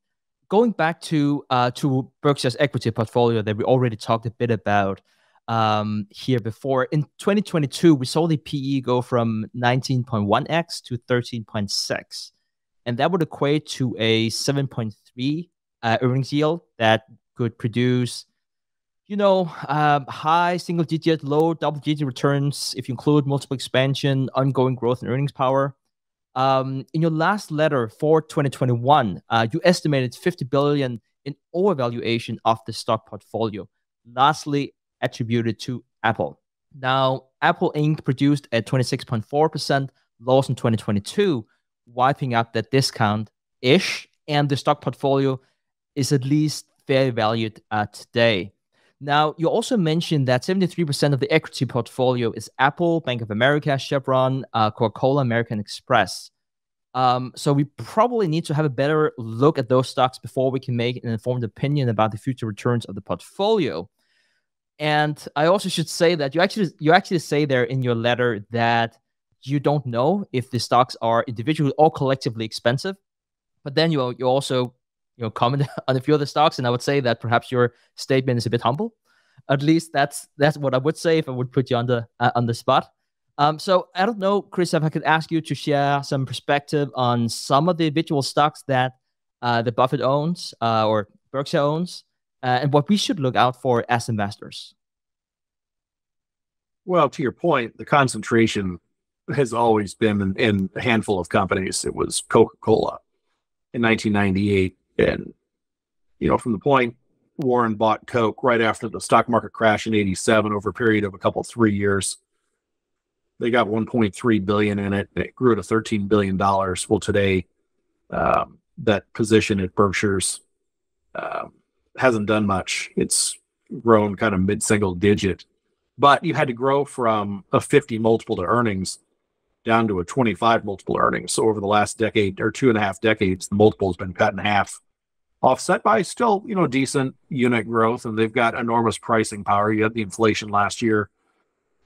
Going back to uh, to Berkshire's equity portfolio that we already talked a bit about um, here before. In twenty twenty-two, we saw the P E go from nineteen point one x to thirteen point six, and that would equate to a seven point three. Uh, earnings yield that could produce, you know, um, high single-digit, low double-digit returns if you include multiple expansion, ongoing growth, and earnings power. Um, in your last letter for twenty twenty-one, uh, you estimated fifty billion dollars in overvaluation of the stock portfolio, lastly attributed to Apple. Now, Apple Incorporated produced a twenty-six point four percent loss in twenty twenty-two, wiping out that discount-ish, and the stock portfolio is at least fair valued uh, today. Now, you also mentioned that seventy-three percent of the equity portfolio is Apple, Bank of America, Chevron, uh, Coca-Cola, American Express. Um, so we probably need to have a better look at those stocks before we can make an informed opinion about the future returns of the portfolio. And I also should say that you actually, you actually say there in your letter that you don't know if the stocks are individually or collectively expensive, but then you, you also... you know, comment on a few other stocks, and I would say that perhaps your statement is a bit humble. At least that's that's what I would say if I would put you on the uh, on the spot. Um, so I don't know, Chris, if I could ask you to share some perspective on some of the individual stocks that uh, the Buffett owns uh, or Berkshire owns, uh, and what we should look out for as investors. Well, to your point, the concentration has always been in, in a handful of companies. It was Coca-Cola in nineteen ninety-eight. And, you know, from the point Warren bought Coke right after the stock market crash in eighty-seven, over a period of a couple, three years, they got one point three billion dollars in it. It grew to thirteen billion dollars. Well, today, um, that position at Berkshire's uh, hasn't done much. It's grown kind of mid-single digit. But you had to grow from a fifty multiple to earnings down to a twenty-five multiple earnings. So over the last decade or two and a half decades, the multiple has been cut in half, offset by still, you know, decent unit growth, and they've got enormous pricing power. You had the inflation last year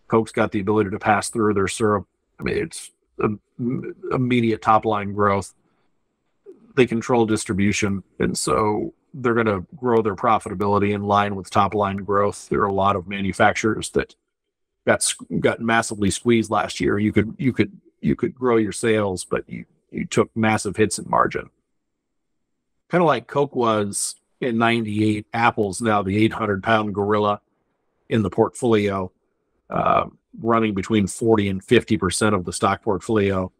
Coke's got the ability to pass through their syrup. I mean, it's a, immediate top-line growth. They control distribution, and so they're going to grow their profitability in line with top-line growth. There are a lot of manufacturers that got got massively squeezed last year. You could you could you could grow your sales, but you you took massive hits in margin. Kind of like Coke was in ninety-eight. Apple's now the eight hundred pound gorilla in the portfolio, uh, running between forty and fifty percent of the stock portfolio.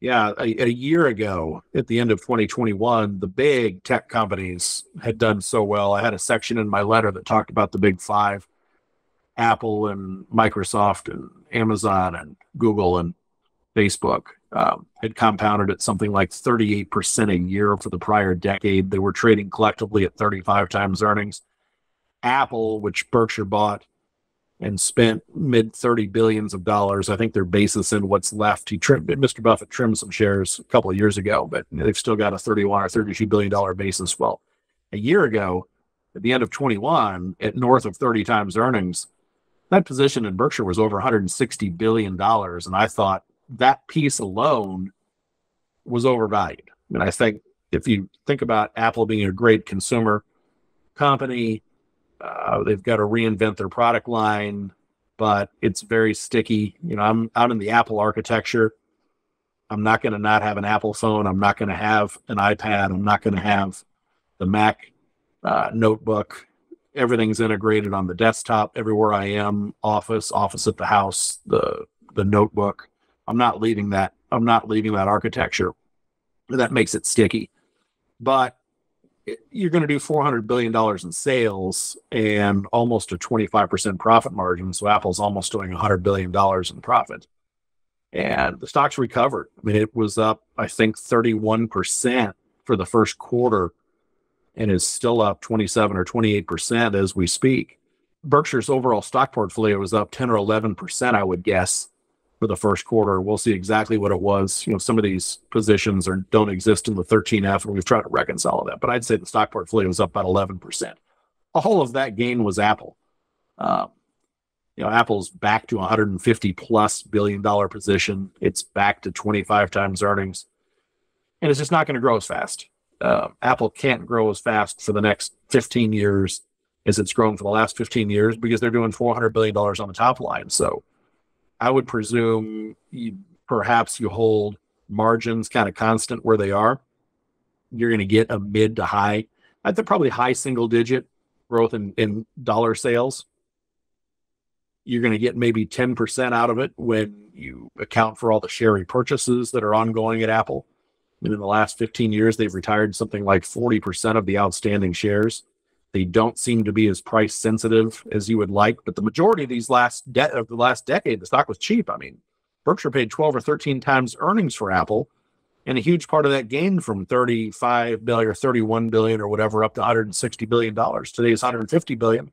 Yeah, a, a year ago, at the end of twenty twenty-one, the big tech companies had done so well. I had a section in my letter that talked about the big five, Apple and Microsoft and Amazon and Google and Facebook, um, had compounded at something like thirty-eight percent a year for the prior decade. They were trading collectively at thirty-five times earnings. Apple, which Berkshire bought, and spent mid thirty billions of dollars. I think their basis in what's left. He trimmed, Mister Buffett trimmed some shares a couple of years ago, but they've still got a thirty-one or thirty-two billion dollar basis. Well, a year ago, at the end of twenty-one, at north of thirty times earnings, that position in Berkshire was over one hundred sixty billion dollars. And I thought that piece alone was overvalued. And I think if you think about Apple being a great consumer company, Uh, they've got to reinvent their product line, but it's very sticky. You know, I'm out in the Apple architecture. I'm not going to not have an Apple phone. I'm not going to have an iPad. I'm not going to have the Mac uh, notebook. Everything's integrated on the desktop everywhere I am, office, office at the house, the, the notebook. I'm not leaving that. I'm not leaving that architecture. That makes it sticky. But you're going to do four hundred billion dollars in sales and almost a twenty-five percent profit margin. So Apple's almost doing one hundred billion dollars in profit. And the stock's recovered. I mean, it was up, I think, thirty-one percent for the first quarter and is still up twenty-seven or twenty-eight percent as we speak. Berkshire's overall stock portfolio was up ten or eleven percent, I would guess, for the first quarter. We'll see exactly what it was. You know, some of these positions are, don't exist in the thirteen F, and we've tried to reconcile that. But I'd say the stock portfolio was up about eleven percent. All of that gain was Apple. Um, you know, Apple's back to one hundred fifty plus billion dollar position. It's back to twenty-five times earnings, and it's just not going to grow as fast. Uh, Apple can't grow as fast for the next fifteen years as it's grown for the last fifteen years because they're doing four hundred billion dollars on the top line. So I would presume you, perhaps you hold margins kind of constant where they are. You're going to get a mid to high, I think probably high single digit growth in, in dollar sales. You're going to get maybe ten percent out of it when you account for all the share repurchases that are ongoing at Apple. And in the last fifteen years, they've retired something like forty percent of the outstanding shares. They don't seem to be as price sensitive as you would like, but the majority of these last de- of the last decade, the stock was cheap. I mean, Berkshire paid twelve or thirteen times earnings for Apple, and a huge part of that gain from thirty-five billion or thirty-one billion or whatever up to one hundred sixty billion dollars. Today's one hundred fifty billion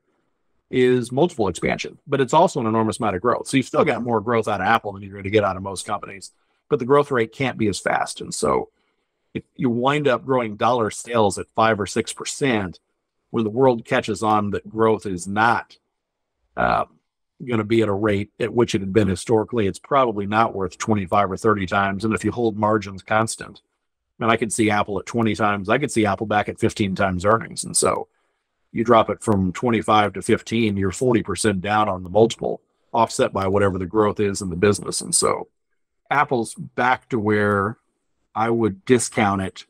is multiple expansion, but it's also an enormous amount of growth. So you've still got more growth out of Apple than you're going to get out of most companies, but the growth rate can't be as fast. And so if you wind up growing dollar sales at five or six percent, when the world catches on that growth is not uh, going to be at a rate at which it had been historically, it's probably not worth twenty-five or thirty times. And if you hold margins constant, I mean, I could see Apple at twenty times. I could see Apple back at fifteen times earnings. And so you drop it from twenty-five to fifteen, you're forty percent down on the multiple, offset by whatever the growth is in the business. And so Apple's back to where I would discount it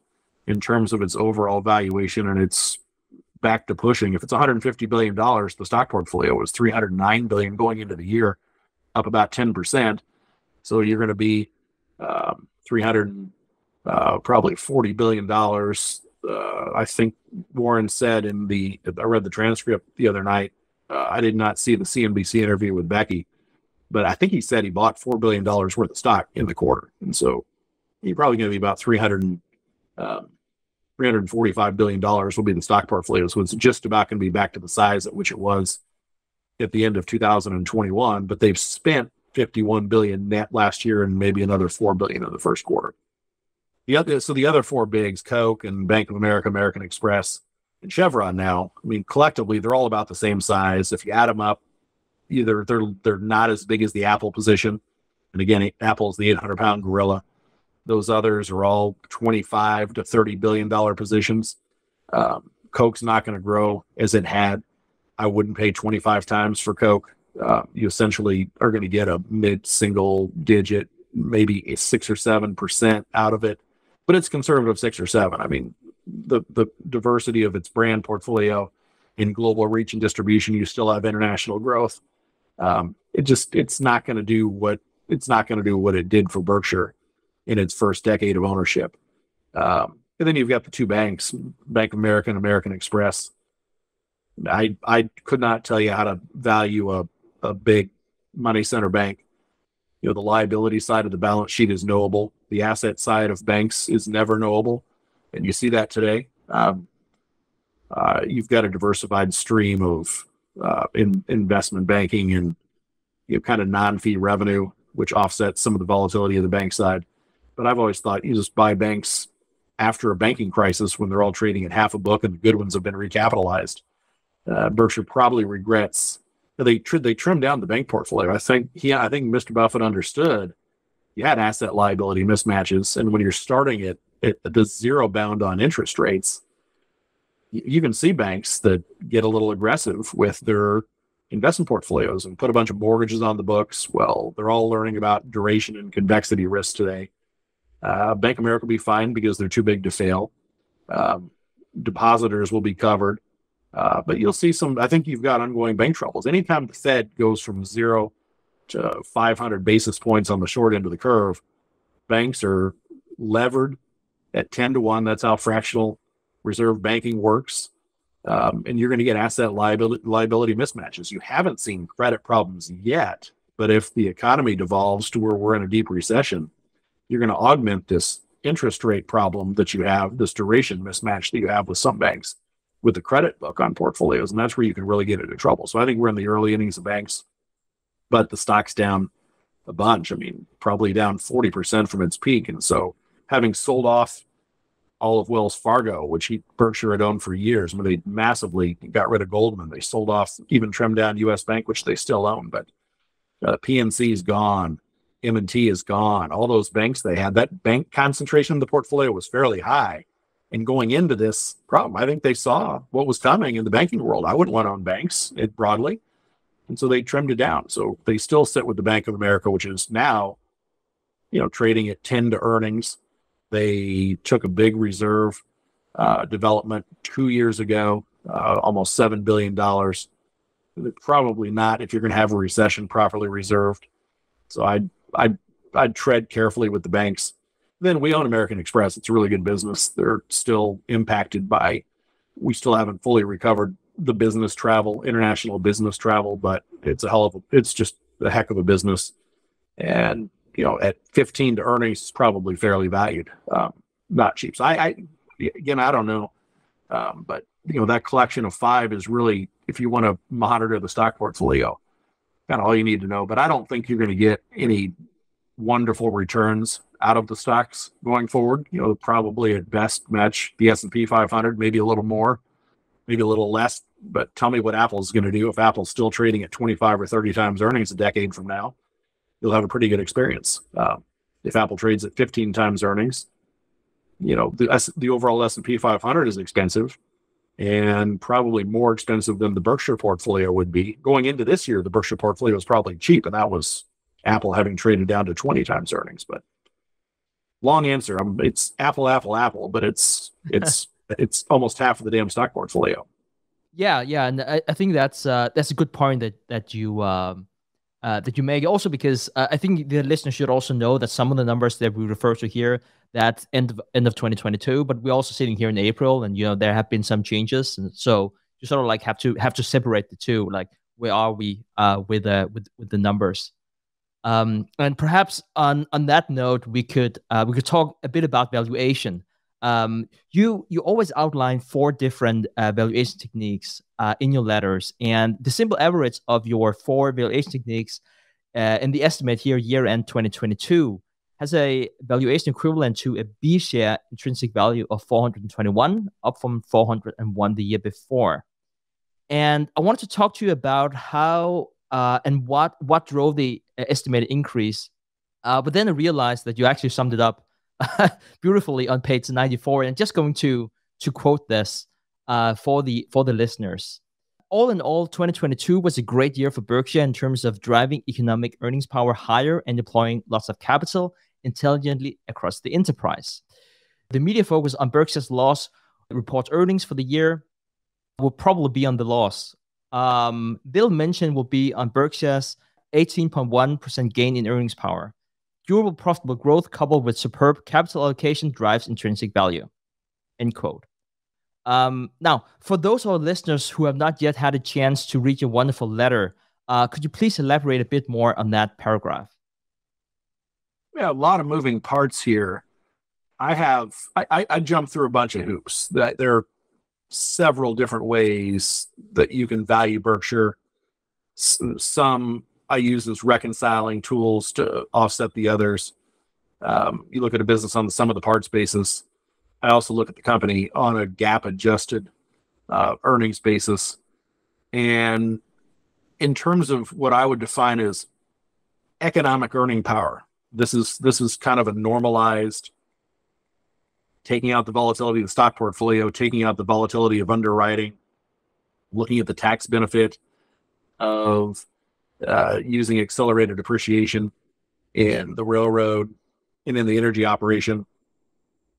in terms of its overall valuation and its back to pushing. If it's one hundred fifty billion dollars, the stock portfolio was three hundred nine billion dollars going into the year, up about ten percent. So you're going to be um, three hundred, uh, probably forty billion dollars. Uh, I think Warren said in the, I read the transcript the other night. Uh, I did not see the C N B C interview with Becky, but I think he said he bought four billion dollars worth of stock in the quarter. And so you're probably going to be about three hundred, um, three hundred forty-five billion dollars will be the stock portfolio. So it's just about going to be back to the size at which it was at the end of two thousand twenty-one. But they've spent fifty-one billion dollars net last year and maybe another four billion dollars in the first quarter. The other, so the other four bigs, Coke and Bank of America, American Express, and Chevron now, I mean, collectively, they're all about the same size. If you add them up, either they're they're not as big as the Apple position, and again, Apple's the eight hundred pound gorilla. Those others are all twenty-five to thirty billion dollar positions. Um, Coke's not going to grow as it had. I wouldn't pay twenty-five times for Coke. Uh, you essentially are going to get a mid-single digit, maybe a six or seven percent out of it, but it's conservative six or seven. I mean, the the diversity of its brand portfolio, in global reach and distribution, you still have international growth. Um, it just it's not going to do what it's not going to do what it did for Berkshire in its first decade of ownership. Um, and then you've got the two banks, Bank of America and American Express. I I could not tell you how to value a a big money center bank. You know, the liability side of the balance sheet is knowable. The asset side of banks is never knowable. And you see that today. Um, uh, you've got a diversified stream of uh, in, investment banking and you know, kind of non-fee revenue, which offsets some of the volatility of the bank side. But I've always thought you just buy banks after a banking crisis when they're all trading at half a book and the good ones have been recapitalized. Uh, Berkshire probably regrets. They tr they trimmed down the bank portfolio. I think he, I think Mister Buffett understood you had asset liability mismatches, and when you're starting at at the zero bound on interest rates, you, you can see banks that get a little aggressive with their investment portfolios and put a bunch of mortgages on the books. Well, they're all learning about duration and convexity risks today. Uh, Bank of America will be fine because they're too big to fail. Um, depositors will be covered. Uh, but you'll see some, I think you've got ongoing bank troubles. Anytime the Fed goes from zero to five hundred basis points on the short end of the curve, banks are levered at ten to one. That's how fractional reserve banking works. Um, and you're going to get asset liability, liability mismatches. You haven't seen credit problems yet, but if the economy devolves to where we're in a deep recession, you're going to augment this interest rate problem that you have, this duration mismatch that you have with some banks, with the credit book on portfolios, and that's where you can really get into trouble. So I think we're in the early innings of banks, but the stock's down a bunch. I mean, probably down forty percent from its peak. And so having sold off all of Wells Fargo, which he, Berkshire had owned for years, when they massively got rid of Goldman, they sold off, even trimmed down U S Bank, which they still own, but uh, P N C is gone, M and T is gone, all those banks they had. That bank concentration in the portfolio was fairly high. And going into this problem, I think they saw what was coming in the banking world. I wouldn't want to own banks it broadly. And so they trimmed it down. So they still sit with the Bank of America, which is now, you know, trading at ten to earnings. They took a big reserve uh, development two years ago, uh, almost seven billion dollars. They're probably not, if you're going to have a recession, properly reserved. So I'd, I'd, I'd tread carefully with the banks. Then we own American Express. It's a really good business. They're still impacted by, we still haven't fully recovered the business travel, international business travel, but it's a hell of a, it's just a heck of a business. And, you know, at fifteen to earnings, it's probably fairly valued, um, not cheap. So I, I, again, I don't know. Um, but, you know, that collection of five is really, if you want to monitor the stock portfolio, kind of all you need to know. But I don't think you're going to get any wonderful returns out of the stocks going forward. You know, probably at best match the S and P five hundred, maybe a little more, maybe a little less. But tell me what Apple's going to do. If Apple's still trading at twenty-five or thirty times earnings a decade from now, you'll have a pretty good experience. Uh, if Apple trades at fifteen times earnings, you know, the, the overall S and P five hundred is expensive and probably more expensive than the Berkshire portfolio would be. Going into this year, the Berkshire portfolio was probably cheap, and that was Apple having traded down to twenty times earnings. But long answer. I'm, it's Apple, Apple, Apple, but it's it's it's almost half of the damn stock portfolio. Yeah, yeah, and I, I think that's uh, that's a good point that that you um, uh, that you make. Also, because uh, I think the listeners should also know that some of the numbers that we refer to here, that's end of end of twenty twenty-two, but we're also sitting here in April, and you know there have been some changes, and so you sort of like have to have to separate the two. Like, where are we uh, with uh, with with the numbers? Um, and perhaps on on that note, we could uh, we could talk a bit about valuation. Um, you you always outline four different uh, valuation techniques uh, in your letters, and the simple average of your four valuation techniques uh, in the estimate here, year end twenty twenty-two, has a valuation equivalent to a B share intrinsic value of four hundred twenty-one, up from four hundred one the year before. And I wanted to talk to you about how uh, and what what drove the estimated increase. Uh, but then I realized that you actually summed it up beautifully on page ninety-four. And just going to to quote this uh, for the for the listeners. All in all, twenty twenty-two was a great year for Berkshire in terms of driving economic earnings power higher and deploying lots of capital intelligently across the enterprise. The media focus on Berkshire's loss report earnings for the year will probably be on the loss. Um, little mention will be on Berkshire's eighteen point one percent gain in earnings power. Durable profitable growth coupled with superb capital allocation drives intrinsic value. End quote. Um, now, for those of our listeners who have not yet had a chance to read your wonderful letter, uh, could you please elaborate a bit more on that paragraph? Yeah, a lot of moving parts here. I have, I, I, I jumped through a bunch of hoops. There are several different ways that you can value Berkshire. Some I use as reconciling tools to offset the others. Um, you look at a business on the sum of the parts basis. I also look at the company on a gap adjusted uh, earnings basis. And in terms of what I would define as economic earning power, this is, this is kind of a normalized, taking out the volatility of the stock portfolio, taking out the volatility of underwriting, looking at the tax benefit of uh, using accelerated depreciation in the railroad and in the energy operation.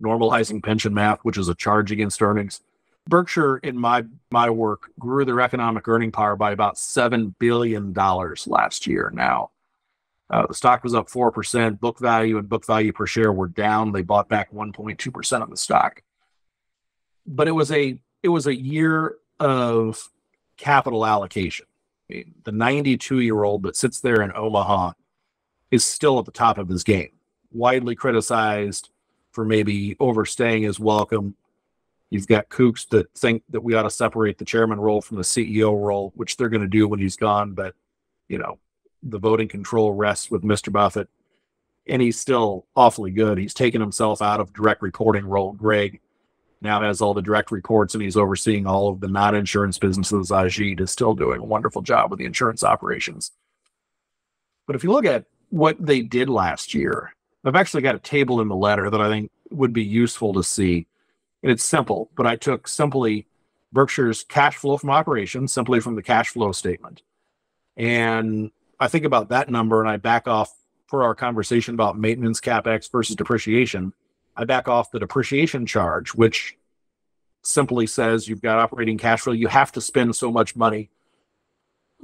Normalizing pension math, which is a charge against earnings. Berkshire, in my my work, grew their economic earning power by about seven billion dollars last year now. Uh, the stock was up four percent. Book value and book value per share were down. They bought back one point two percent of the stock. But it was a it was a year of capital allocation. I mean, the ninety-two-year-old that sits there in Omaha is still at the top of his game. Widely criticized for maybe overstaying his welcome. You've got kooks that think that we ought to separate the chairman role from the C E O role, which they're going to do when he's gone. But, you know, the voting control rests with Mister Buffett. And he's still awfully good. He's taken himself out of direct reporting role. Greg now has all the direct reports, and he's overseeing all of the non-insurance businesses. Ajit is still doing a wonderful job with the insurance operations. But if you look at what they did last year, I've actually got a table in the letter that I think would be useful to see. And it's simple, but I took simply Berkshire's cash flow from operations, simply from the cash flow statement. And I think about that number and I back off, for our conversation about maintenance CapEx versus depreciation, I back off the depreciation charge, which simply says you've got operating cash flow. You have to spend so much money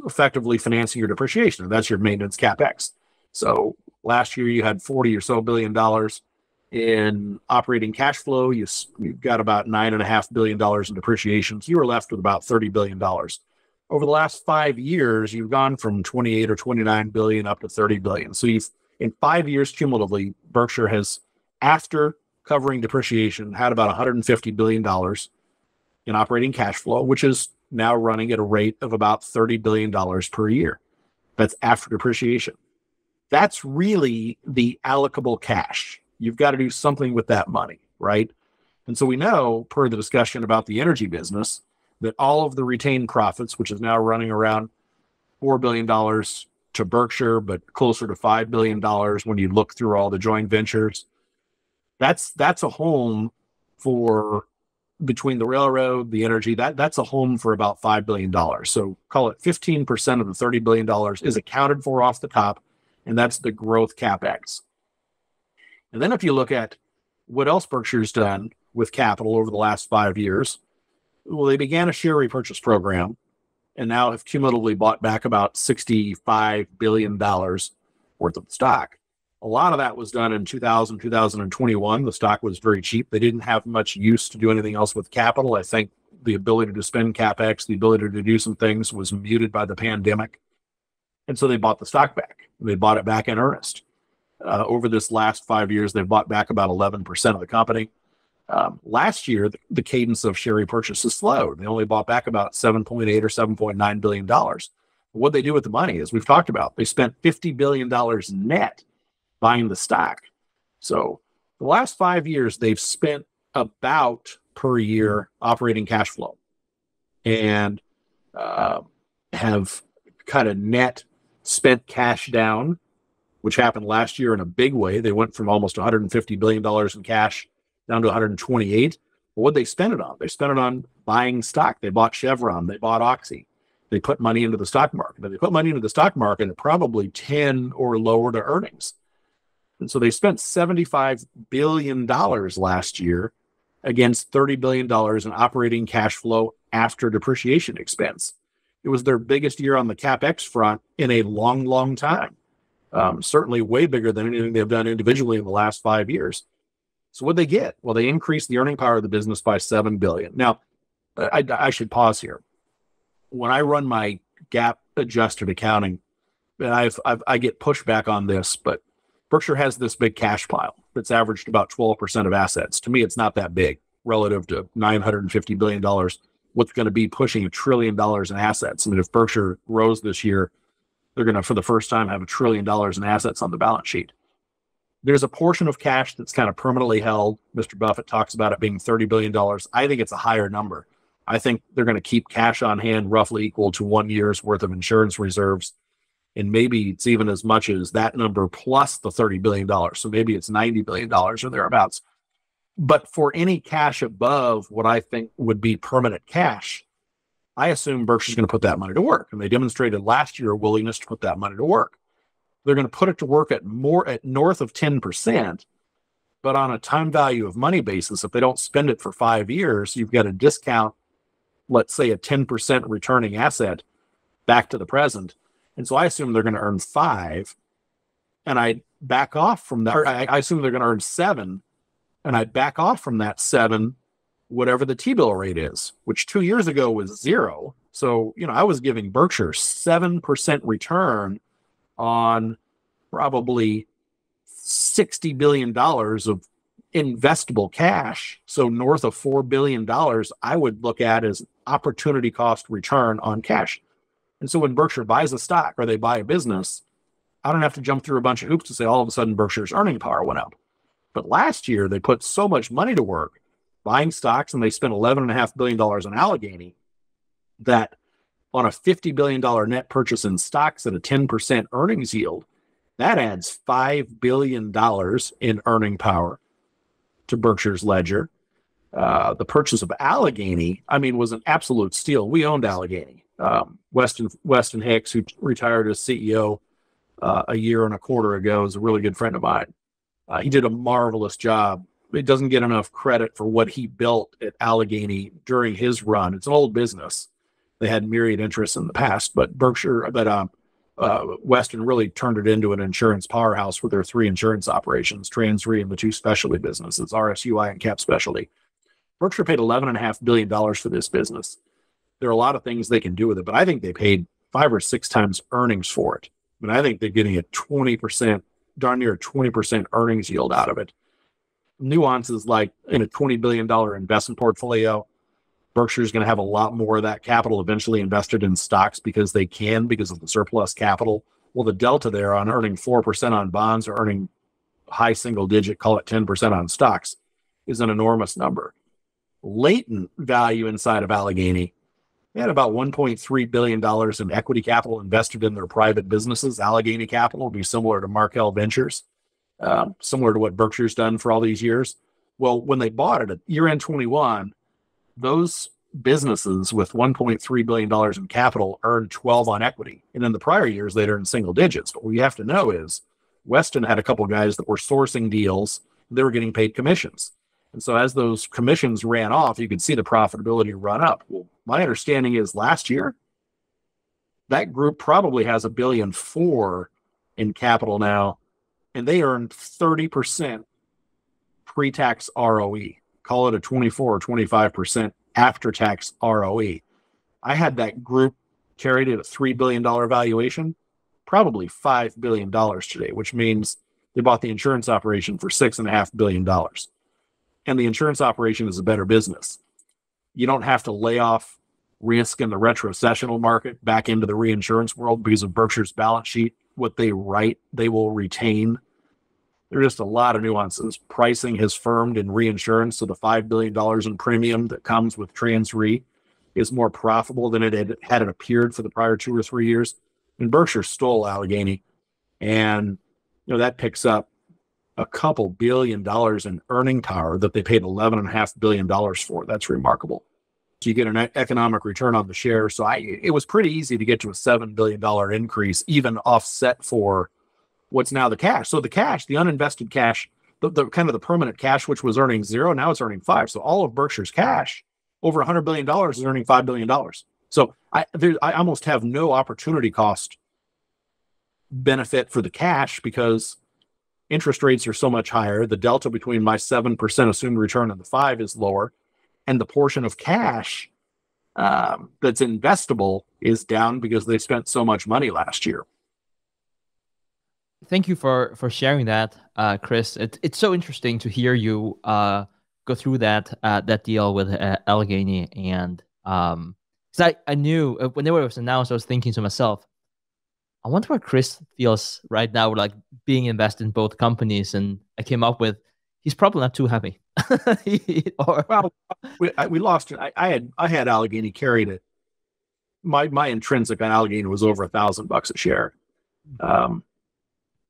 effectively financing your depreciation. And that's your maintenance CapEx. So last year, you had forty or so billion dollars in operating cash flow. You, you've got about nine and a half billion dollars in depreciations. You were left with about thirty billion dollars. Over the last five years, you've gone from twenty-eight or twenty-nine billion up to thirty billion. So you've, in five years cumulatively, Berkshire has, after covering depreciation, had about one hundred fifty billion dollars in operating cash flow, which is now running at a rate of about thirty billion dollars per year. That's after depreciation. That's really the allocable cash. You've got to do something with that money, right? And so we know, per the discussion about the energy business, that all of the retained profits, which is now running around four billion dollars to Berkshire, but closer to five billion dollars when you look through all the joint ventures, that's that's a home for, between the railroad, the energy, that that's a home for about five billion dollars. So call it fifteen percent of the thirty billion dollars is accounted for off the top. And that's the growth CapEx. And then if you look at what else Berkshire's done with capital over the last five years, well, they began a share repurchase program and now have cumulatively bought back about sixty-five billion dollars worth of stock. A lot of that was done in two thousand, two thousand twenty-one. The stock was very cheap. They didn't have much use to do anything else with capital. I think the ability to spend CapEx, the ability to do some things was muted by the pandemic. And so they bought the stock back. They bought it back in earnest. Uh, over this last five years, they've bought back about eleven percent of the company. Um, last year, the, the cadence of share repurchases slowed. They only bought back about seven point eight or seven point nine billion dollars. What they do with the money is, we've talked about, they spent fifty billion dollars net buying the stock. So the last five years, they've spent about per year operating cash flow and uh, have kind of net spent cash down, which happened last year in a big way. They went from almost one hundred fifty billion dollars in cash down to one hundred twenty-eight. But what they spent it on? They spent it on buying stock. They bought Chevron. They bought Oxy. They put money into the stock market. But they put money into the stock market at probably ten or lower to earnings. And so they spent seventy-five billion dollars last year against thirty billion dollars in operating cash flow after depreciation expense. It was their biggest year on the CapEx front in a long, long time. Um, certainly way bigger than anything they've done individually in the last five years. So what they get? Well, they increased the earning power of the business by seven billion dollars. Now, I, I should pause here. When I run my gap adjusted accounting, and I've, I've, I get pushback on this, but Berkshire has this big cash pile that's averaged about twelve percent of assets. To me, it's not that big relative to nine hundred fifty billion dollars. What's going to be pushing a trillion dollars in assets? I mean, if Berkshire grows this year, they're going to, for the first time, have a trillion dollars in assets on the balance sheet. There's a portion of cash that's kind of permanently held. Mister Buffett talks about it being thirty billion dollars. I think it's a higher number. I think they're going to keep cash on hand roughly equal to one year's worth of insurance reserves. And maybe it's even as much as that number plus the thirty billion dollars. So maybe it's ninety billion dollars or thereabouts. But for any cash above what I think would be permanent cash, I assume Berkshire's going to put that money to work. And they demonstrated last year a willingness to put that money to work. They're going to put it to work at more at north of ten percent. But on a time value of money basis, if they don't spend it for five years, you've got a discount, let's say a ten percent returning asset back to the present. And so I assume they're going to earn five, and I back off from that. Or I, I assume they're going to earn seven, and I back off from that seven, whatever the T-bill rate is, which two years ago was zero. So, you know, I was giving Berkshire seven percent return on probably sixty billion dollars of investable cash. So north of four billion dollars, I would look at as opportunity cost return on cash. And so when Berkshire buys a stock or they buy a business, I don't have to jump through a bunch of hoops to say all of a sudden Berkshire's earning power went up. But last year, they put so much money to work buying stocks, and they spent eleven point five billion dollars on Allegheny, that on a fifty billion dollars net purchase in stocks at a ten percent earnings yield, that adds five billion dollars in earning power to Berkshire's ledger. Uh, the purchase of Allegheny, I mean, was an absolute steal. We owned Allegheny. Um, Weston, Weston Hicks, who retired as C E O uh, a year and a quarter ago, is a really good friend of mine. Uh, he did a marvelous job. It doesn't get enough credit for what he built at Allegheny during his run. It's an old business. They had myriad interests in the past, but Berkshire, but um, uh, Weston really turned it into an insurance powerhouse with their three insurance operations, TransRe and the two specialty businesses, R S U I and Cap Specialty. Berkshire paid eleven point five billion dollars for this business. There are a lot of things they can do with it, but I think they paid five or six times earnings for it. I mean, I think they're getting a twenty percent, darn near twenty percent earnings yield out of it. Nuances like in a twenty billion dollars investment portfolio, Berkshire's going to have a lot more of that capital eventually invested in stocks because they can, because of the surplus capital. Well, the delta there on earning four percent on bonds or earning high single digit, call it ten percent on stocks, is an enormous number. Latent value inside of Allegheny, they had about one point three billion dollars in equity capital invested in their private businesses. Allegheny Capital would be similar to Markel Ventures, uh, similar to what Berkshire's done for all these years. Well, when they bought it at year-end twenty-one, those businesses with one point three billion dollars in capital earned twelve on equity. And in the prior years, they'd earned single digits. But what you have to know is Weston had a couple of guys that were sourcing deals. They were getting paid commissions. And so as those commissions ran off, you could see the profitability run up. Well, my understanding is last year, that group probably has a billion four in capital now, and they earned thirty percent pre-tax R O E. Call it a twenty-four or twenty-five percent after-tax R O E. I had that group carried at a three billion dollars valuation, probably five billion dollars today, which means they bought the insurance operation for six point five billion dollars. And the insurance operation is a better business. You don't have to lay off risk in the retrocessional market back into the reinsurance world because of Berkshire's balance sheet. What they write, they will retain. There are just a lot of nuances. Pricing has firmed in reinsurance, so the five billion dollars in premium that comes with TransRe is more profitable than it had appeared for the prior two or three years. And Berkshire stole Allegheny. And, you know, that picks up a couple billion dollars in earning power that they paid eleven and a half billion dollars for. That's remarkable. So you get an economic return on the share. So I, it was pretty easy to get to a seven billion dollars increase, even offset for what's now the cash. So the cash, the uninvested cash, the, the kind of the permanent cash, which was earning zero, now it's earning five. So all of Berkshire's cash, over one hundred billion dollars, is earning five billion dollars. So I, there, I almost have no opportunity cost benefit for the cash because interest rates are so much higher. The delta between my seven percent assumed return and the five is lower. And the portion of cash um, that's investable is down because they spent so much money last year. Thank you for, for sharing that, uh, Chris. It, it's so interesting to hear you uh, go through that uh, that deal with uh, Allegheny. And um, cause I, I knew uh, when it was announced, I was thinking to myself, I wonder what Chris feels right now, like being invested in both companies. And I came up with, he's probably not too happy. or, well, we, I, we lost it. I, I had I had Allegheny carried it. My my intrinsic on Allegheny was over a thousand bucks a share, um,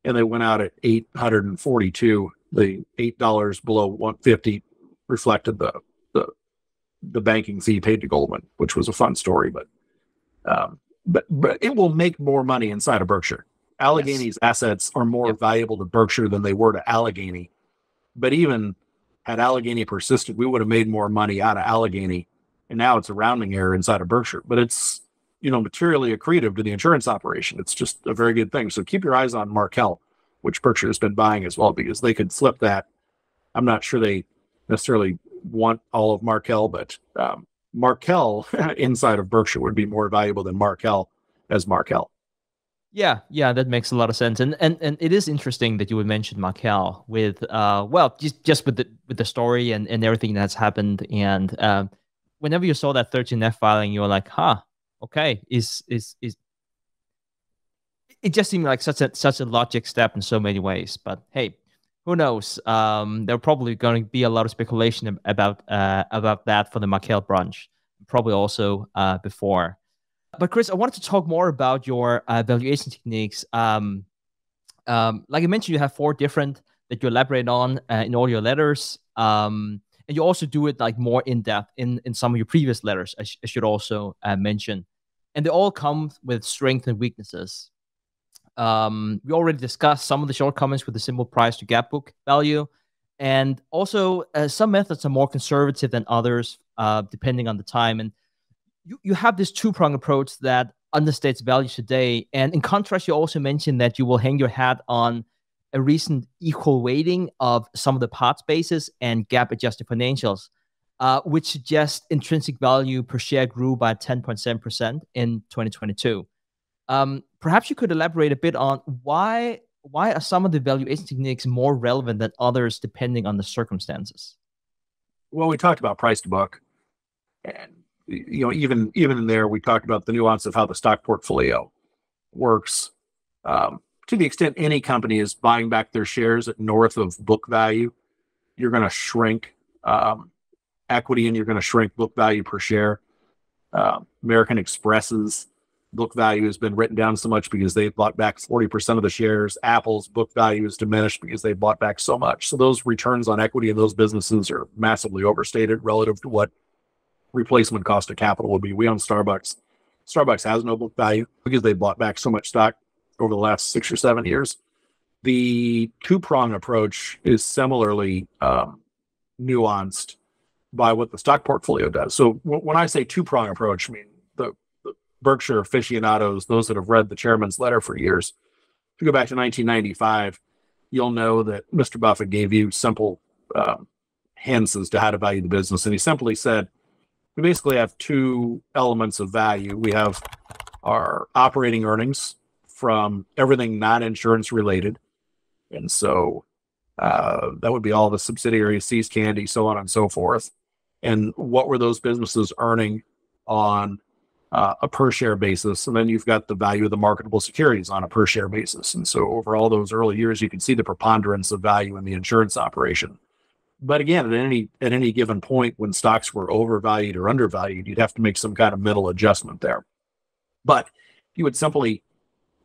and they went out at eight hundred and forty-two. The eight dollars below one fifty reflected the, the the banking fee paid to Goldman, which was a fun story. But um, but but it will make more money inside of Berkshire. Allegheny's yes. assets are more yep. valuable to Berkshire than they were to Allegheny. But even had Allegheny persisted, we would have made more money out of Allegheny. And now it's a rounding error inside of Berkshire. But it's, you know, materially accretive to the insurance operation. It's just a very good thing. So keep your eyes on Markel, which Berkshire has been buying as well, because they could flip that. I'm not sure they necessarily want all of Markel, but um, Markel inside of Berkshire would be more valuable than Markel as Markel. Yeah, yeah, that makes a lot of sense, and and and it is interesting that you would mention Markel with, uh, well, just just with the with the story and, and everything that's happened, and um, whenever you saw that thirteen F filing, you were like, huh, okay, is is is, it just seemed like such a such a logic step in so many ways, but hey, who knows? Um, there are probably going to be a lot of speculation about uh about that for the Markel branch, probably also uh before. But Chris, I wanted to talk more about your uh, valuation techniques. Um, um, like I mentioned, you have four different that you elaborate on uh, in all your letters, um, and you also do it like more in depth in in some of your previous letters. I, sh I should also uh, mention, and they all come with strengths and weaknesses. Um, we already discussed some of the shortcomings with the simple price to gap book value, and also uh, some methods are more conservative than others, uh, depending on the time and. You, you have this two-pronged approach that understates value today. And in contrast, you also mentioned that you will hang your hat on a recent equal weighting of some of the parts basis and gap-adjusted financials, uh, which suggests intrinsic value per share grew by ten point seven percent in twenty twenty-two. Um, perhaps you could elaborate a bit on why, why are some of the valuation techniques more relevant than others depending on the circumstances? Well, we talked about price to book, and you know, even even in there, we talked about the nuance of how the stock portfolio works. Um, to the extent any company is buying back their shares at north of book value, you're going to shrink um, equity, and you're going to shrink book value per share. Uh, American Express's book value has been written down so much because they bought back forty percent of the shares. Apple's book value is diminished because they bought back so much. So those returns on equity of those businesses are massively overstated relative to what replacement cost of capital would be. We own Starbucks. Starbucks has no book value because they bought back so much stock over the last six or seven years. The two-prong approach is similarly um, nuanced by what the stock portfolio does. So w when I say two-prong approach, I mean the, the Berkshire aficionados, those that have read the chairman's letter for years. If you go back to nineteen ninety-five, you'll know that Mister Buffett gave you simple um, hints as to how to value the business. And he simply said, we basically have two elements of value. We have our operating earnings from everything non-insurance related. And so uh, that would be all the subsidiaries, See's Candy, so on and so forth. And what were those businesses earning on uh, a per share basis? And then you've got the value of the marketable securities on a per share basis. And so over all those early years, you can see the preponderance of value in the insurance operation. But again, at any at any given point when stocks were overvalued or undervalued, you'd have to make some kind of middle adjustment there. But you would simply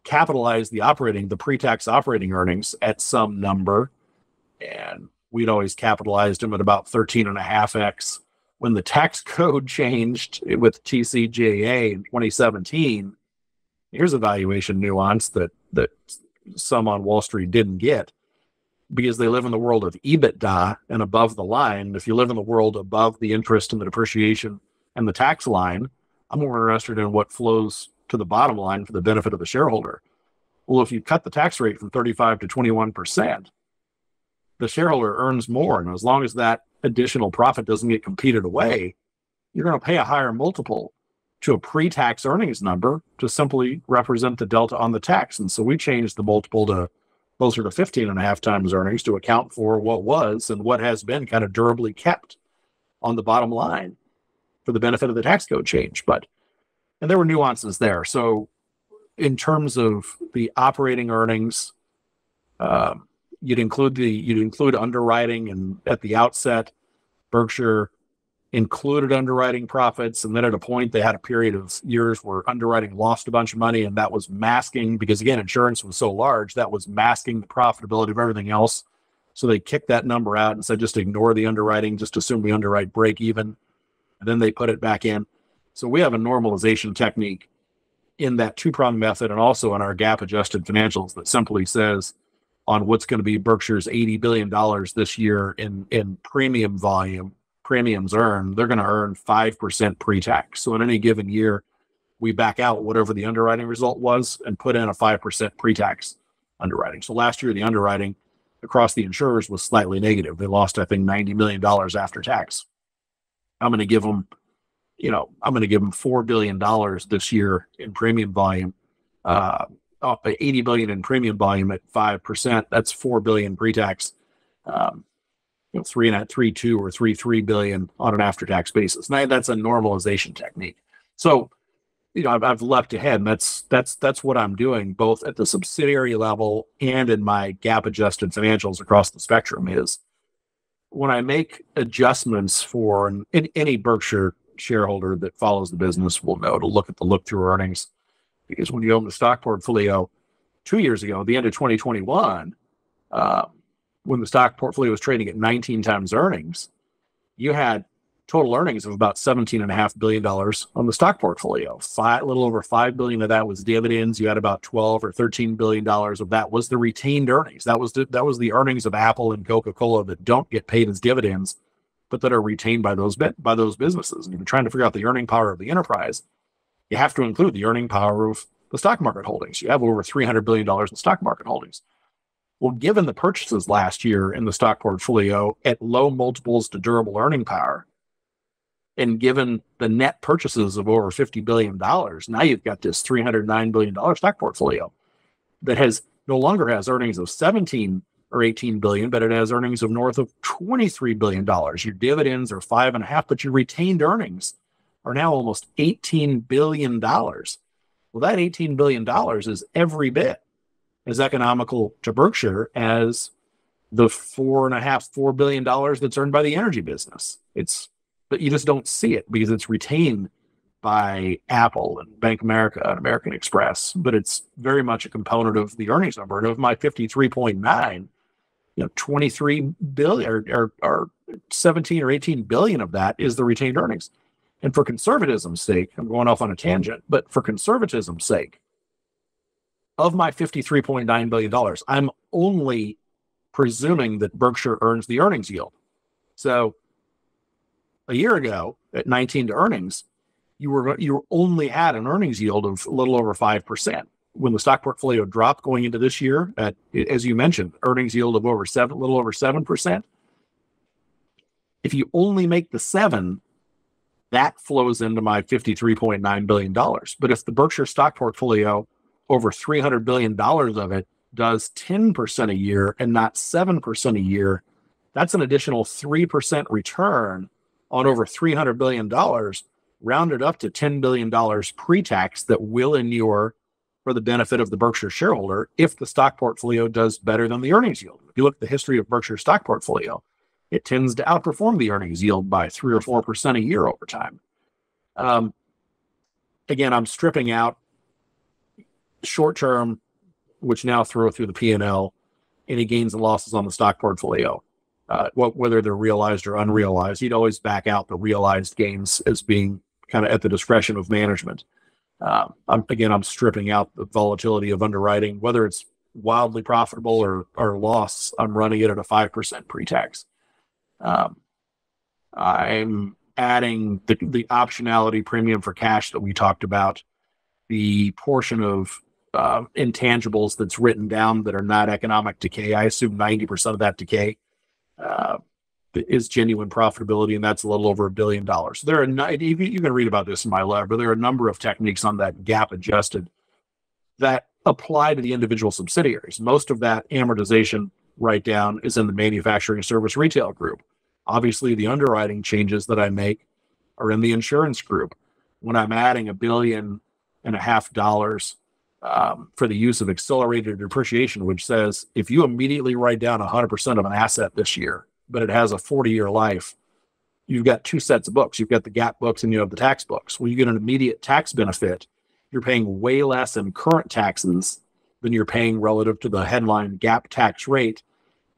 capitalize the operating, the pre-tax operating earnings at some number. And we'd always capitalized them at about thirteen and a half X. When the tax code changed with T C J A in twenty seventeen, here's a valuation nuance that, that some on Wall Street didn't get, because they live in the world of EBITDA and above the line. If you live in the world above the interest and the depreciation and the tax line, I'm more interested in what flows to the bottom line for the benefit of the shareholder. Well, if you cut the tax rate from thirty-five to twenty-one percent, the shareholder earns more. And as long as that additional profit doesn't get competed away, you're going to pay a higher multiple to a pre-tax earnings number to simply represent the delta on the tax. And so we changed the multiple to closer to fifteen and a half times earnings to account for what was and what has been kind of durably kept on the bottom line for the benefit of the tax code change. But, and there were nuances there. So in terms of the operating earnings, um, you'd include the, you'd include underwriting, and at the outset, Berkshire included underwriting profits. And then at a point, they had a period of years where underwriting lost a bunch of money, and that was masking, because again, insurance was so large, that was masking the profitability of everything else. So they kicked that number out and said, just ignore the underwriting, just assume we underwrite break even. And then they put it back in. So we have a normalization technique in that two-prong method, and also in our GAAP adjusted financials, that simply says on what's going to be Berkshire's eighty billion dollars this year in, in premium volume, premiums earned, they're going to earn five percent pre-tax. So in any given year, we back out whatever the underwriting result was and put in a five percent pre-tax underwriting. So last year, the underwriting across the insurers was slightly negative. They lost, I think, ninety million dollars after tax. I'm going to give them, you know, I'm going to give them four billion dollars this year in premium volume, uh, up at eighty billion dollars in premium volume at five percent. That's four billion dollars pre-tax. Um, You know, three and three two or three three billion on an after-tax basis. Now that's a normalization technique. So, you know, I've, I've leapt ahead, and that's that's that's what I'm doing both at the subsidiary level and in my GAAP-adjusted financials across the spectrum. Is when I make adjustments for, and any Berkshire shareholder that follows the business will know to look at the look-through earnings, because when you own the stock portfolio, two years ago, at the end of twenty twenty-one. Uh, when the stock portfolio was trading at nineteen times earnings, you had total earnings of about seventeen and a half billion dollars on the stock portfolio. Five, a little over five billion dollars of that was dividends. You had about twelve or thirteen billion dollars of that was the retained earnings. That was the, that was the earnings of Apple and Coca-Cola that don't get paid as dividends, but that are retained by those, by those businesses. And if you're trying to figure out the earning power of the enterprise, you have to include the earning power of the stock market holdings. You have over three hundred billion dollars in stock market holdings. Well, given the purchases last year in the stock portfolio at low multiples to durable earning power, and given the net purchases of over fifty billion dollars, now you've got this three hundred nine billion dollars stock portfolio that has no longer has earnings of seventeen or eighteen billion dollars, but it has earnings of north of twenty-three billion dollars. Your dividends are five and a half, but your retained earnings are now almost eighteen billion dollars. Well, that eighteen billion dollars is every bit as economical to Berkshire as the four and a half, four billion dollars that's earned by the energy business. It's, but you just don't see it because it's retained by Apple and Bank of America and American Express. But it's very much a component of the earnings number. And of my fifty-three point nine, you know, twenty-three billion or, or, or seventeen or eighteen billion of that is the retained earnings. And for conservatism's sake, I'm going off on a tangent, but for conservatism's sake, of my fifty-three point nine billion dollars, I'm only presuming that Berkshire earns the earnings yield. So a year ago at nineteen to earnings, you were you only had an earnings yield of a little over five percent. When the stock portfolio dropped going into this year, at, as you mentioned, earnings yield of over seven, a little over seven percent. If you only make the seven, that flows into my fifty-three point nine billion dollars. But if the Berkshire stock portfolio, over three hundred billion dollars of it, does ten percent a year and not seven percent a year, that's an additional three percent return on over three hundred billion dollars, rounded up to ten billion dollars pre-tax that will inure for the benefit of the Berkshire shareholder if the stock portfolio does better than the earnings yield. If you look at the history of Berkshire's stock portfolio, it tends to outperform the earnings yield by three or four percent a year over time. Um, again, I'm stripping out short term, which now throw through the P and L, any gains and losses on the stock portfolio, uh, what, whether they're realized or unrealized. You'd always back out the realized gains as being kind of at the discretion of management. Uh, I'm, again, I'm stripping out the volatility of underwriting, whether it's wildly profitable or, or loss. I'm running it at a five percent pre-tax. Um, I'm adding the, the optionality premium for cash that we talked about, the portion of uh, intangibles that's written down that are not economic decay. I assume ninety percent of that decay uh, is genuine profitability, and that's a little over a billion dollars. There are, you can read about this in my lab, but there are a number of techniques on that gap adjusted that apply to the individual subsidiaries. Most of that amortization write down is in the manufacturing service retail group. Obviously, the underwriting changes that I make are in the insurance group. When I'm adding a billion and a half dollars um, for the use of accelerated depreciation, which says if you immediately write down one hundred percent of an asset this year, but it has a forty-year life, you've got two sets of books. You've got the GAAP books and you have the tax books. Well, you get an immediate tax benefit. You're paying way less in current taxes than you're paying relative to the headline GAAP tax rate.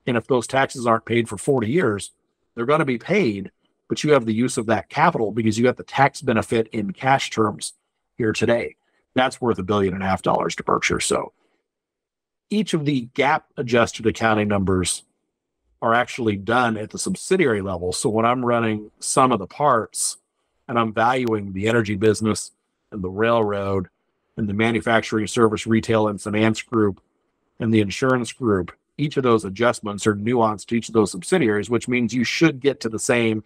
And if those taxes aren't paid for forty years, they're going to be paid, but you have the use of that capital because you got the tax benefit in cash terms here today. That's worth a billion and a half dollars to Berkshire. So each of the GAAP adjusted accounting numbers are actually done at the subsidiary level. So when I'm running some of the parts and I'm valuing the energy business and the railroad and the manufacturing service, retail and finance group and the insurance group, each of those adjustments are nuanced to each of those subsidiaries, which means you should get to the same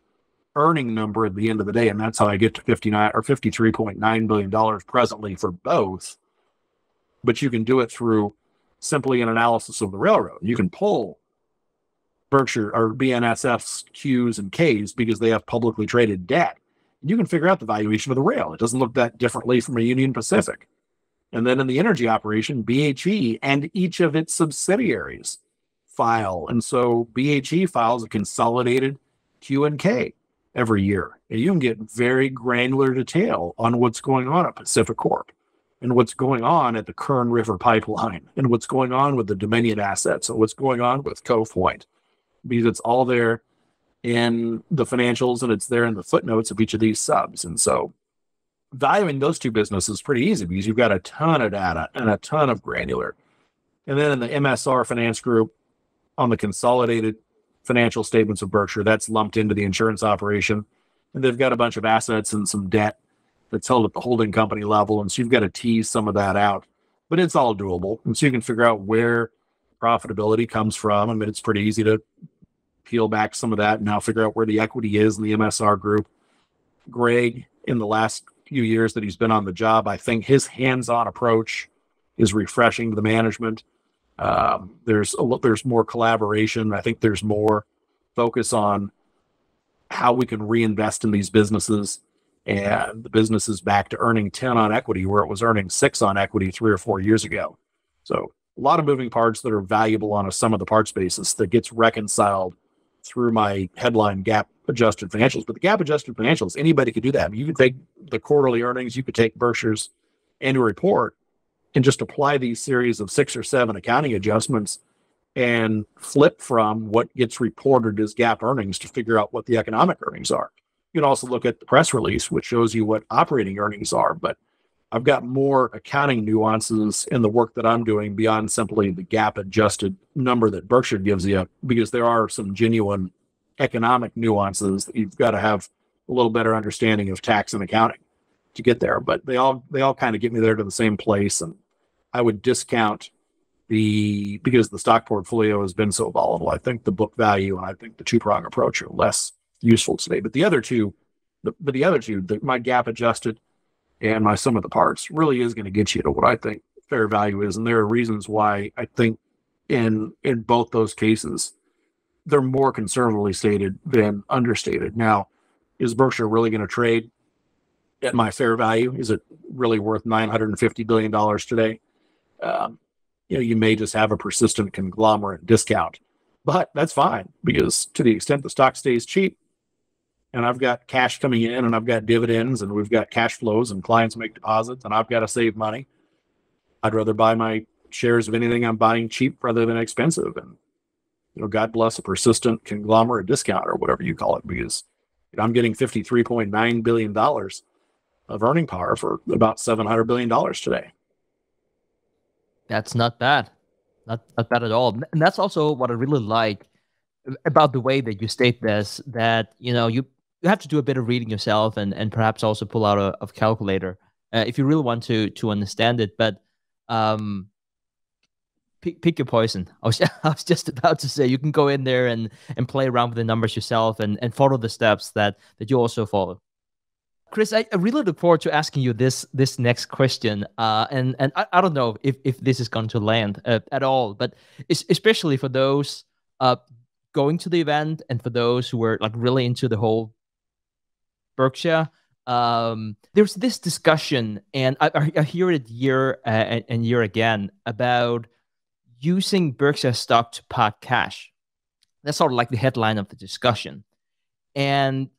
earning number at the end of the day. And that's how I get to fifty-nine or fifty-three point nine billion dollars presently for both. But you can do it through simply an analysis of the railroad. You can pull Berkshire or B N S F's Q's and K's because they have publicly traded debt. You can figure out the valuation of the rail. It doesn't look that differently from a Union Pacific. And then in the energy operation, B H E and each of its subsidiaries file. And so B H E files a consolidated Q and K every year. And you can get very granular detail on what's going on at Pacific Corp and what's going on at the Kern River Pipeline and what's going on with the Dominion assets and what's going on with Cove Point, because it's all there in the financials and it's there in the footnotes of each of these subs. And so valuing those two businesses is pretty easy because you've got a ton of data and a ton of granular. And then in the M S R finance group, on the consolidated financial statements of Berkshire, that's lumped into the insurance operation. And they've got a bunch of assets and some debt that's held at the holding company level. And so you've got to tease some of that out, but it's all doable. And so you can figure out where profitability comes from. I mean, it's pretty easy to peel back some of that and now figure out where the equity is in the M S R group. Greg, in the last few years that he's been on the job, I think his hands-on approach is refreshing to the management. Um, there's a, there's more collaboration. I think there's more focus on how we can reinvest in these businesses and the business is back to earning ten on equity where it was earning six on equity three or four years ago. So a lot of moving parts that are valuable on a sum of the parts basis that gets reconciled through my headline GAAP adjusted financials. But the GAAP adjusted financials, anybody could do that. I mean, you could take the quarterly earnings, you could take Berkshire's annual report and just apply these series of six or seven accounting adjustments and flip from what gets reported as GAAP earnings to figure out what the economic earnings are. You can also look at the press release, which shows you what operating earnings are, but I've got more accounting nuances in the work that I'm doing beyond simply the GAAP adjusted number that Berkshire gives you, because there are some genuine economic nuances that you've got to have a little better understanding of tax and accounting to get there. But they all, they all kind of get me there to the same place. And I would discount the, because the stock portfolio has been so volatile, I think the book value and I think the two-prong approach are less useful today. But the other two, the, but the other two, the, my GAAP adjusted and my sum of the parts really is going to get you to what I think fair value is. And there are reasons why I think in in both those cases, they're more conservatively stated than understated. Now, is Berkshire really going to trade at my fair value? Is it really worth nine hundred fifty billion dollars today? Um, you know, you may just have a persistent conglomerate discount, but that's fine because to the extent the stock stays cheap, and I've got cash coming in and I've got dividends and we've got cash flows and clients make deposits and I've got to save money. I'd rather buy my shares of anything I'm buying cheap rather than expensive. And, you know, God bless a persistent conglomerate discount or whatever you call it, because you know, I'm getting fifty-three point nine billion dollars of earning power for about seven hundred billion dollars today. That's not bad. Not, not bad at all. And that's also what I really like about the way that you state this, that, you know, you, you have to do a bit of reading yourself and, and perhaps also pull out a, a calculator uh, if you really want to, to understand it. But um, pick, pick your poison. I was, I was just about to say, you can go in there and, and play around with the numbers yourself and, and follow the steps that, that you also follow. Chris, I, I really look forward to asking you this this next question, uh, and and I, I don't know if, if this is going to land uh, at all, but it's, especially for those uh, going to the event and for those who were like really into the whole Berkshire. Um, there's this discussion, and I, I hear it year uh, and, and year again about using Berkshire stock to park cash. That's sort of like the headline of the discussion, and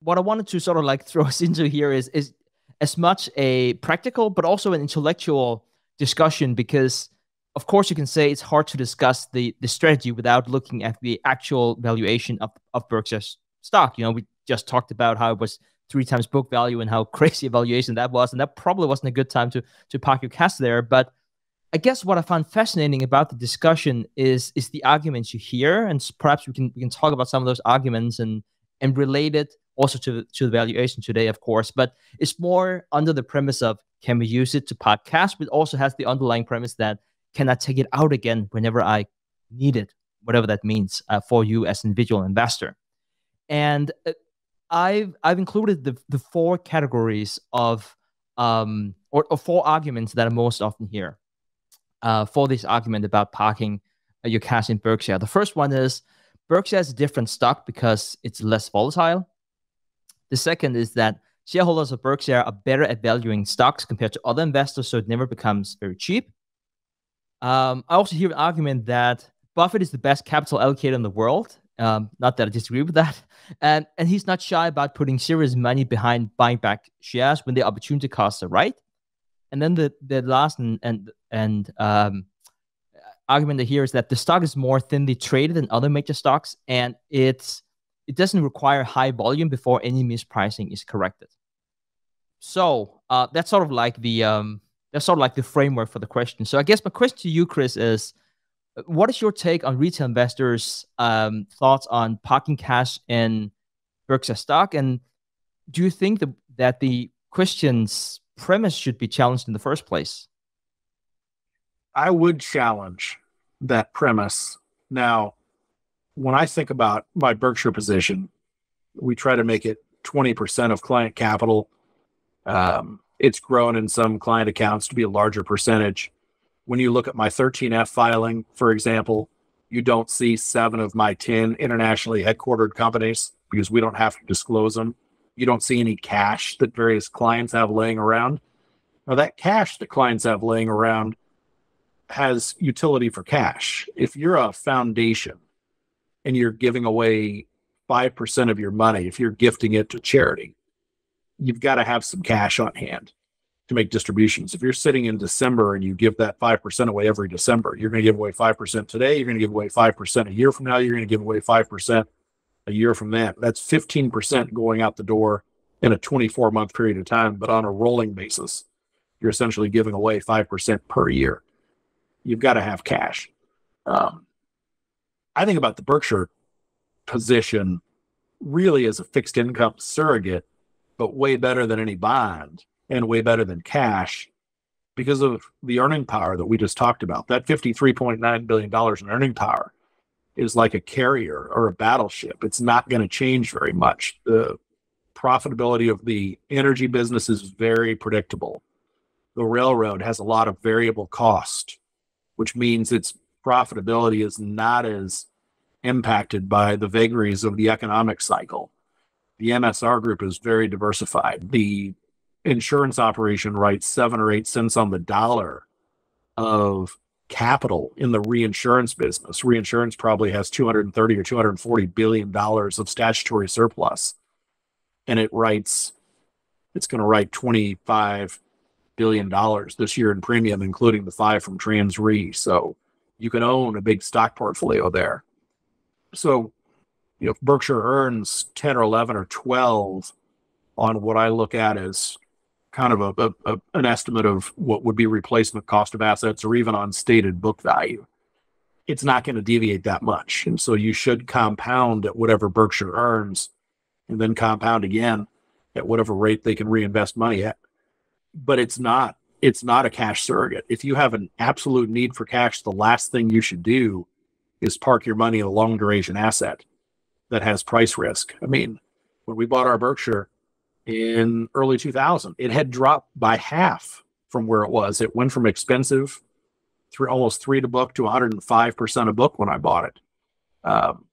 what I wanted to sort of like throw us into here is, is as much a practical, but also an intellectual discussion, because of course you can say it's hard to discuss the, the strategy without looking at the actual valuation of, of Berkshire's stock. You know, we just talked about how it was three times book value and how crazy a valuation that was. And that probably wasn't a good time to, to park your cash there. But I guess what I found fascinating about the discussion is, is the arguments you hear. And perhaps we can, we can talk about some of those arguments and, and relate it also to, to the valuation today, of course, but it's more under the premise of, can we use it to park cash, but also has the underlying premise that, can I take it out again whenever I need it, whatever that means uh, for you as an individual investor. And uh, I've, I've included the, the four categories of, um, or, or four arguments that I most often hear uh, for this argument about parking uh, your cash in Berkshire. The first one is, Berkshire is a different stock because it's less volatile. The second is that shareholders of Berkshire are better at valuing stocks compared to other investors, so it never becomes very cheap. Um, I also hear an argument that Buffett is the best capital allocator in the world. Um, not that I disagree with that. And, and he's not shy about putting serious money behind buying back shares when the opportunity costs are right. And then the, the last and, and, and um, argument I hear is that the stock is more thinly traded than other major stocks, and it's It doesn't require high volume before any mispricing is corrected. So uh, that's sort of like the um, that's sort of like the framework for the question. So I guess my question to you, Chris, is, what is your take on retail investors' um, thoughts on parking cash in Berkshire stock, and do you think the, that the question's premise should be challenged in the first place? I would challenge that premise now. When I think about my Berkshire position, we try to make it twenty percent of client capital. Um, it's grown in some client accounts to be a larger percentage. When you look at my thirteen F filing, for example, you don't see seven of my ten internationally headquartered companies because we don't have to disclose them. You don't see any cash that various clients have laying around. Now, that cash that clients have laying around has utility for cash. If you're a foundation and you're giving away five percent of your money, if you're gifting it to charity, you've got to have some cash on hand to make distributions. If you're sitting in December and you give that five percent away every December, you're going to give away five percent today, you're going to give away five percent a year from now, you're going to give away five percent a year from that. That's fifteen percent going out the door in a twenty-four month period of time, but on a rolling basis, you're essentially giving away five percent per year. You've got to have cash. Um, I think about the Berkshire position really as a fixed income surrogate, but way better than any bond and way better than cash because of the earning power that we just talked about. That fifty-three point nine billion dollars in earning power is like a carrier or a battleship. It's not going to change very much. The profitability of the energy business is very predictable. The railroad has a lot of variable cost, which means it's profitability is not as impacted by the vagaries of the economic cycle. The M S R group is very diversified. The insurance operation writes seven or eight cents on the dollar of capital in the reinsurance business. Reinsurance probably has two hundred thirty or two hundred forty billion dollars of statutory surplus. And it writes, it's going to write 25 billion dollars this year in premium, including the five from TransRe. So you can own a big stock portfolio there. So, you know, if Berkshire earns ten or eleven or twelve on what I look at as kind of a, a, a an estimate of what would be replacement cost of assets, or even on stated book value, it's not going to deviate that much. And so you should compound at whatever Berkshire earns, and then compound again at whatever rate they can reinvest money at. But it's not, it's not a cash surrogate. If you have an absolute need for cash, the last thing you should do is park your money in a long duration asset that has price risk. I mean, when we bought our Berkshire in early two thousand, it had dropped by half from where it was. It went from expensive, three, almost three to book, to one hundred five percent of book when I bought it. Um,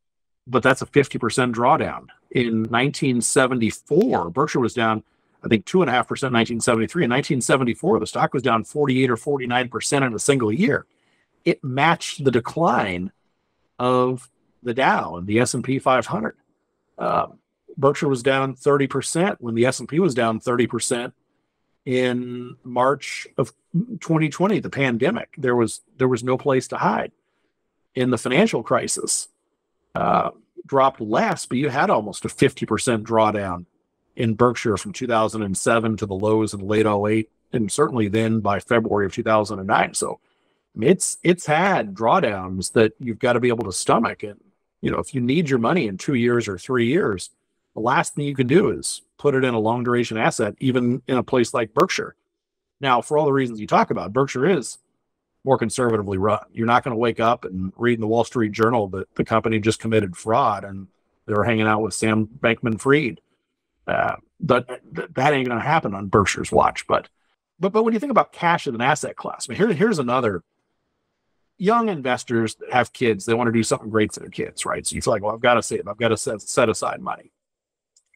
but that's a fifty percent drawdown. In nineteen seventy-four, Berkshire was down, I think, two and a half percent in nineteen seventy-three. In nineteen seventy-four, the stock was down forty-eight or forty-nine percent in a single year. It matched the decline of the Dow and the S and P five hundred. Um, Berkshire was down thirty percent when the S and P was down thirty percent in March of twenty twenty, the pandemic. There was there was no place to hide in the financial crisis. Uh, dropped less, but you had almost a fifty percent drawdown in Berkshire from two thousand seven to the lows in late oh eight, and certainly then by February of two thousand nine. So I mean, it's it's had drawdowns that you've got to be able to stomach. And you know, if you need your money in two years or three years, the last thing you can do is put it in a long duration asset, even in a place like Berkshire. Now, for all the reasons you talk about, Berkshire is more conservatively run. You're not going to wake up and read in the Wall Street Journal that the company just committed fraud and they were hanging out with Sam Bankman-Fried. Uh, that, that ain't going to happen on Berkshire's watch. But, but, but when you think about cash as an asset class, I mean, here, here's another. Young investors that have kids, they want to do something great for their kids, right? So you feel like, well, I've got to save, I've got to set, set aside money.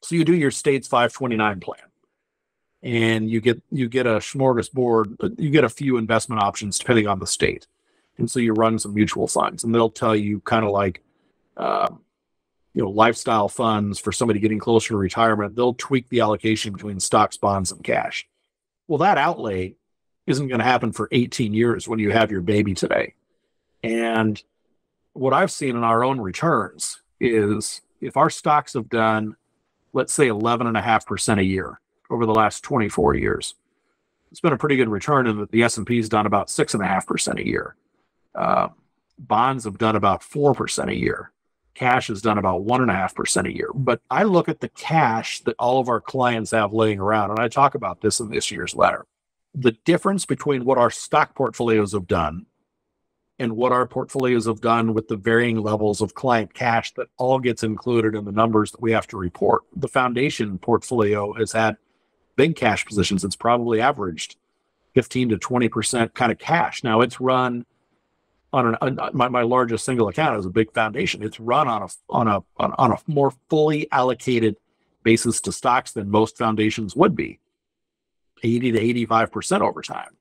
So you do your state's five twenty-nine plan, and you get you get a smorgasbord, you get a few investment options depending on the state. And so you run some mutual funds, and they'll tell you kind of like, uh, you know, lifestyle funds for somebody getting closer to retirement. They'll tweak the allocation between stocks, bonds, and cash. Well, that outlay isn't going to happen for eighteen years when you have your baby today. And what I've seen in our own returns is if our stocks have done, let's say, eleven and a half percent a year over the last twenty-four years, it's been a pretty good return, in that the S and P's done about six and a half percent a year. Uh, bonds have done about four percent a year. Cash has done about one and a half percent a year. But I look at the cash that all of our clients have laying around, and I talk about this in this year's letter. The difference between what our stock portfolios have done and what our portfolios have done with the varying levels of client cash, that all gets included in the numbers that we have to report. The foundation portfolio has had big cash positions. It's probably averaged fifteen to twenty percent kind of cash. Now, it's run on an, on my, my largest single account is a big foundation. It's run on a, on a, on, on a more fully allocated basis to stocks than most foundations would be, eighty to eighty-five percent over time.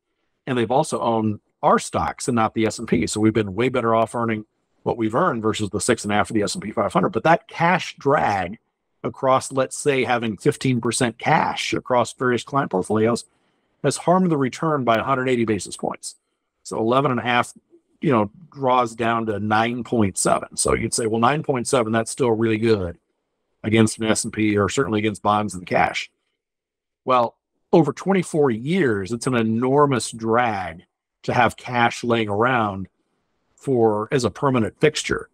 And they've also owned our stocks and not the S and P. So we've been way better off earning what we've earned versus the six and a half of the S and P five hundred. But that cash drag across, let's say, having fifteen percent cash across various client portfolios has harmed the return by one hundred eighty basis points. So eleven and a half, you know, draws down to nine point seven. So you'd say, well, nine point seven, that's still really good against an S and P, or certainly against bonds and cash. Well, over twenty-four years, it's an enormous drag to have cash laying around for as a permanent fixture.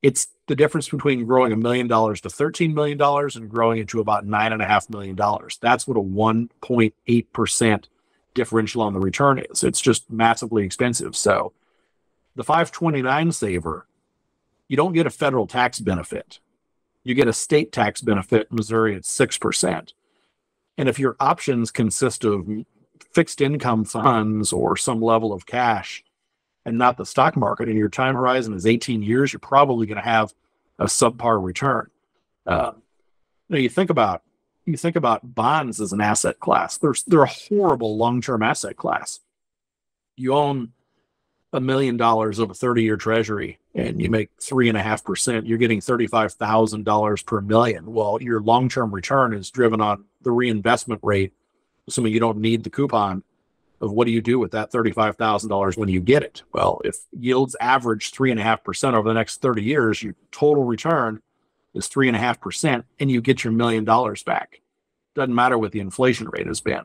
It's the difference between growing a million dollars to thirteen million dollars and growing it to about nine and a half million dollars. That's what a one point eight percent differential on the return is. It's just massively expensive. So the five twenty-nine saver, you don't get a federal tax benefit. You get a state tax benefit in Missouri at six percent. And if your options consist of fixed income funds or some level of cash and not the stock market, and your time horizon is eighteen years, you're probably going to have a subpar return. Uh, you know, you think about, you think about bonds as an asset class. They're, they're a horrible long-term asset class. You own a million dollars of a thirty-year treasury and you make three and a half percent, you're getting thirty-five thousand dollars per million. Well, your long-term return is driven on the reinvestment rate, assuming you don't need the coupon, of what do you do with that thirty-five thousand dollars when you get it? Well, if yields average three point five percent over the next thirty years, your total return is three point five percent, and you get your million dollars back. Doesn't matter what the inflation rate has been.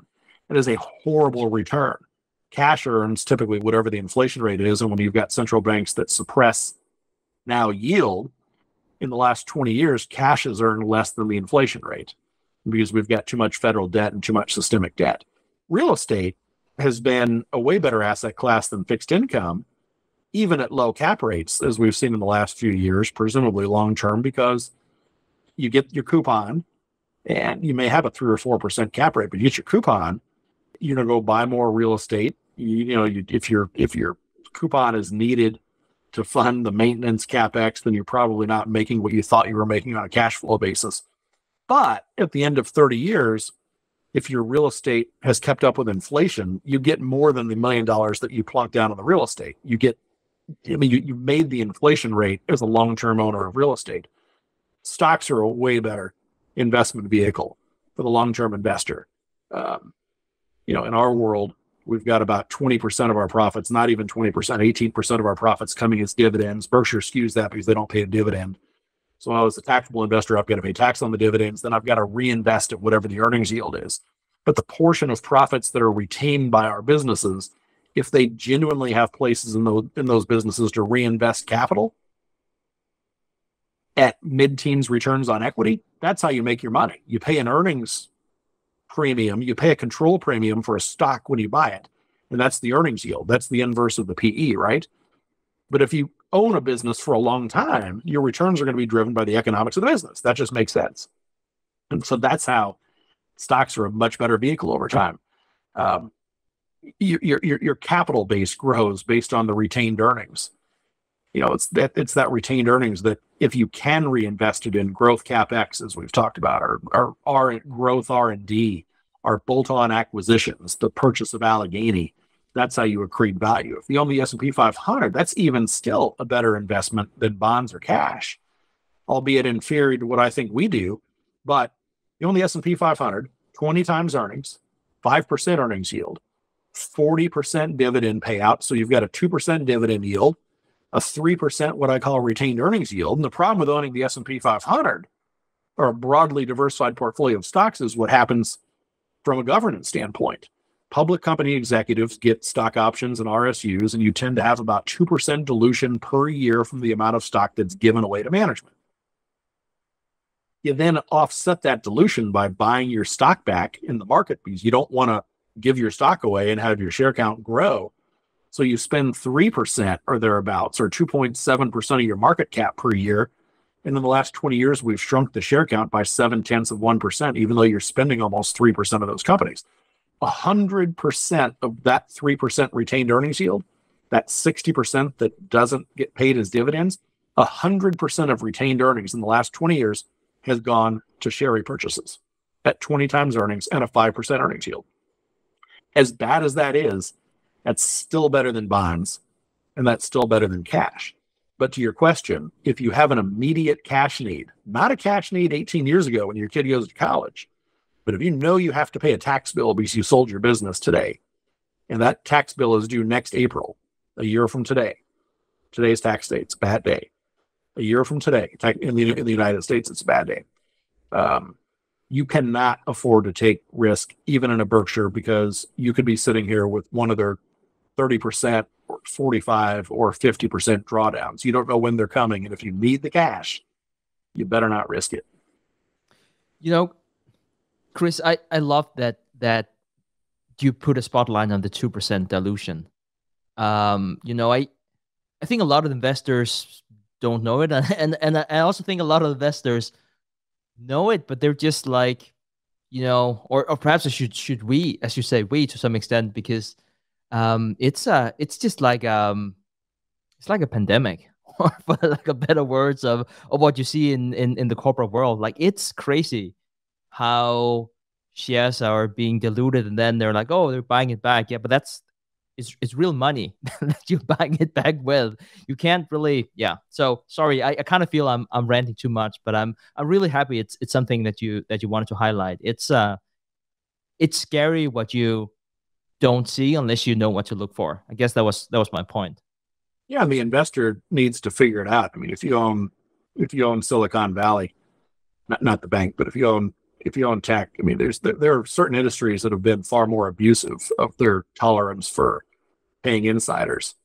It is a horrible return. Cash earns typically whatever the inflation rate is, and when you've got central banks that suppress now yield, in the last twenty years, cash has earned less than the inflation rate because we've got too much federal debt and too much systemic debt. Real estate has been a way better asset class than fixed income, even at low cap rates, as we've seen in the last few years, presumably long-term, because you get your coupon and you may have a three or four percent cap rate, but you get your coupon, you're going to go buy more real estate. You, you know, you, if, you're, if your coupon is needed to fund the maintenance capex, then you're probably not making what you thought you were making on a cash flow basis. But at the end of thirty years, if your real estate has kept up with inflation, you get more than the million dollars that you plunk down on the real estate. You get, I mean, you, you made the inflation rate as a long-term owner of real estate. Stocks are a way better investment vehicle for the long-term investor. Um, you know, in our world, we've got about twenty percent of our profits, not even twenty percent, eighteen percent of our profits coming as dividends. Berkshire skews that because they don't pay a dividend. So when I was a taxable investor, I've got to pay tax on the dividends. Then I've got to reinvest at whatever the earnings yield is. But the portion of profits that are retained by our businesses, if they genuinely have places in those, in those businesses to reinvest capital at mid-teens returns on equity, that's how you make your money. You pay an earnings premium, you pay a control premium for a stock when you buy it, and that's the earnings yield. That's the inverse of the P E, right? But if you own a business for a long time, your returns are going to be driven by the economics of the business. That just makes sense. And so that's how stocks are a much better vehicle over time. Um, your, your, your capital base grows based on the retained earnings. You know, it's that, it's that retained earnings that if you can reinvest it in growth capex, as we've talked about, or our, our growth R and D, our bolt-on acquisitions, the purchase of Allegheny, that's how you accrete value. If you own the S and P five hundred, that's even still a better investment than bonds or cash, albeit inferior to what I think we do. But you own the S and P five hundred, twenty times earnings, five percent earnings yield, forty percent dividend payout. So you've got a two percent dividend yield, a three percent what I call retained earnings yield. And the problem with owning the S and P five hundred or a broadly diversified portfolio of stocks is what happens from a governance standpoint. Public company executives get stock options and R S Us, and you tend to have about two percent dilution per year from the amount of stock that's given away to management. You then offset that dilution by buying your stock back in the market because you don't want to give your stock away and have your share count grow. So you spend three percent or thereabouts, or two point seven percent of your market cap per year. And in the last twenty years, we've shrunk the share count by seven tenths of one percent, even though you're spending almost three percent of those companies. one hundred percent of that three percent retained earnings yield, that sixty percent that doesn't get paid as dividends, one hundred percent of retained earnings in the last twenty years has gone to share repurchases at twenty times earnings and a five percent earnings yield. As bad as that is, that's still better than bonds, and that's still better than cash. But to your question, if you have an immediate cash need, not a cash need eighteen years ago when your kid goes to college, but if you know you have to pay a tax bill because you sold your business today, and that tax bill is due next April, a year from today, today's tax day, it's a bad day. A year from today, in the, in the United States, it's a bad day. Um, you cannot afford to take risk, even in a Berkshire, because you could be sitting here with one of their thirty percent or forty-five or fifty percent drawdowns. You don't know when they're coming. And if you need the cash, you better not risk it. You know, Chris, I, I love that, that you put a spotlight on the two percent dilution. Um, you know, I, I think a lot of investors don't know it. And, and I also think a lot of investors know it, but they're just like, you know, or, or perhaps I should, should we, as you say, we to some extent, because Um, it's uh it's just like um, it's like a pandemic, or for like a better words of of what you see in, in in the corporate world. Like it's crazy how shares are being diluted, and then they're like, oh, they're buying it back. Yeah, but that's it's it's real money that you're buying it back with. You can't really, yeah. So sorry, I, I kind of feel I'm I'm ranting too much, but I'm I'm really happy it's it's something that you that you wanted to highlight. It's uh, it's scary what you don't see unless you know what to look for. I guess that was that was my point. Yeah, and the investor needs to figure it out. I mean, if you own if you own Silicon Valley, not not the bank, but if you own if you own tech, I mean, there's there, there are certain industries that have been far more abusive of their tolerance for paying insiders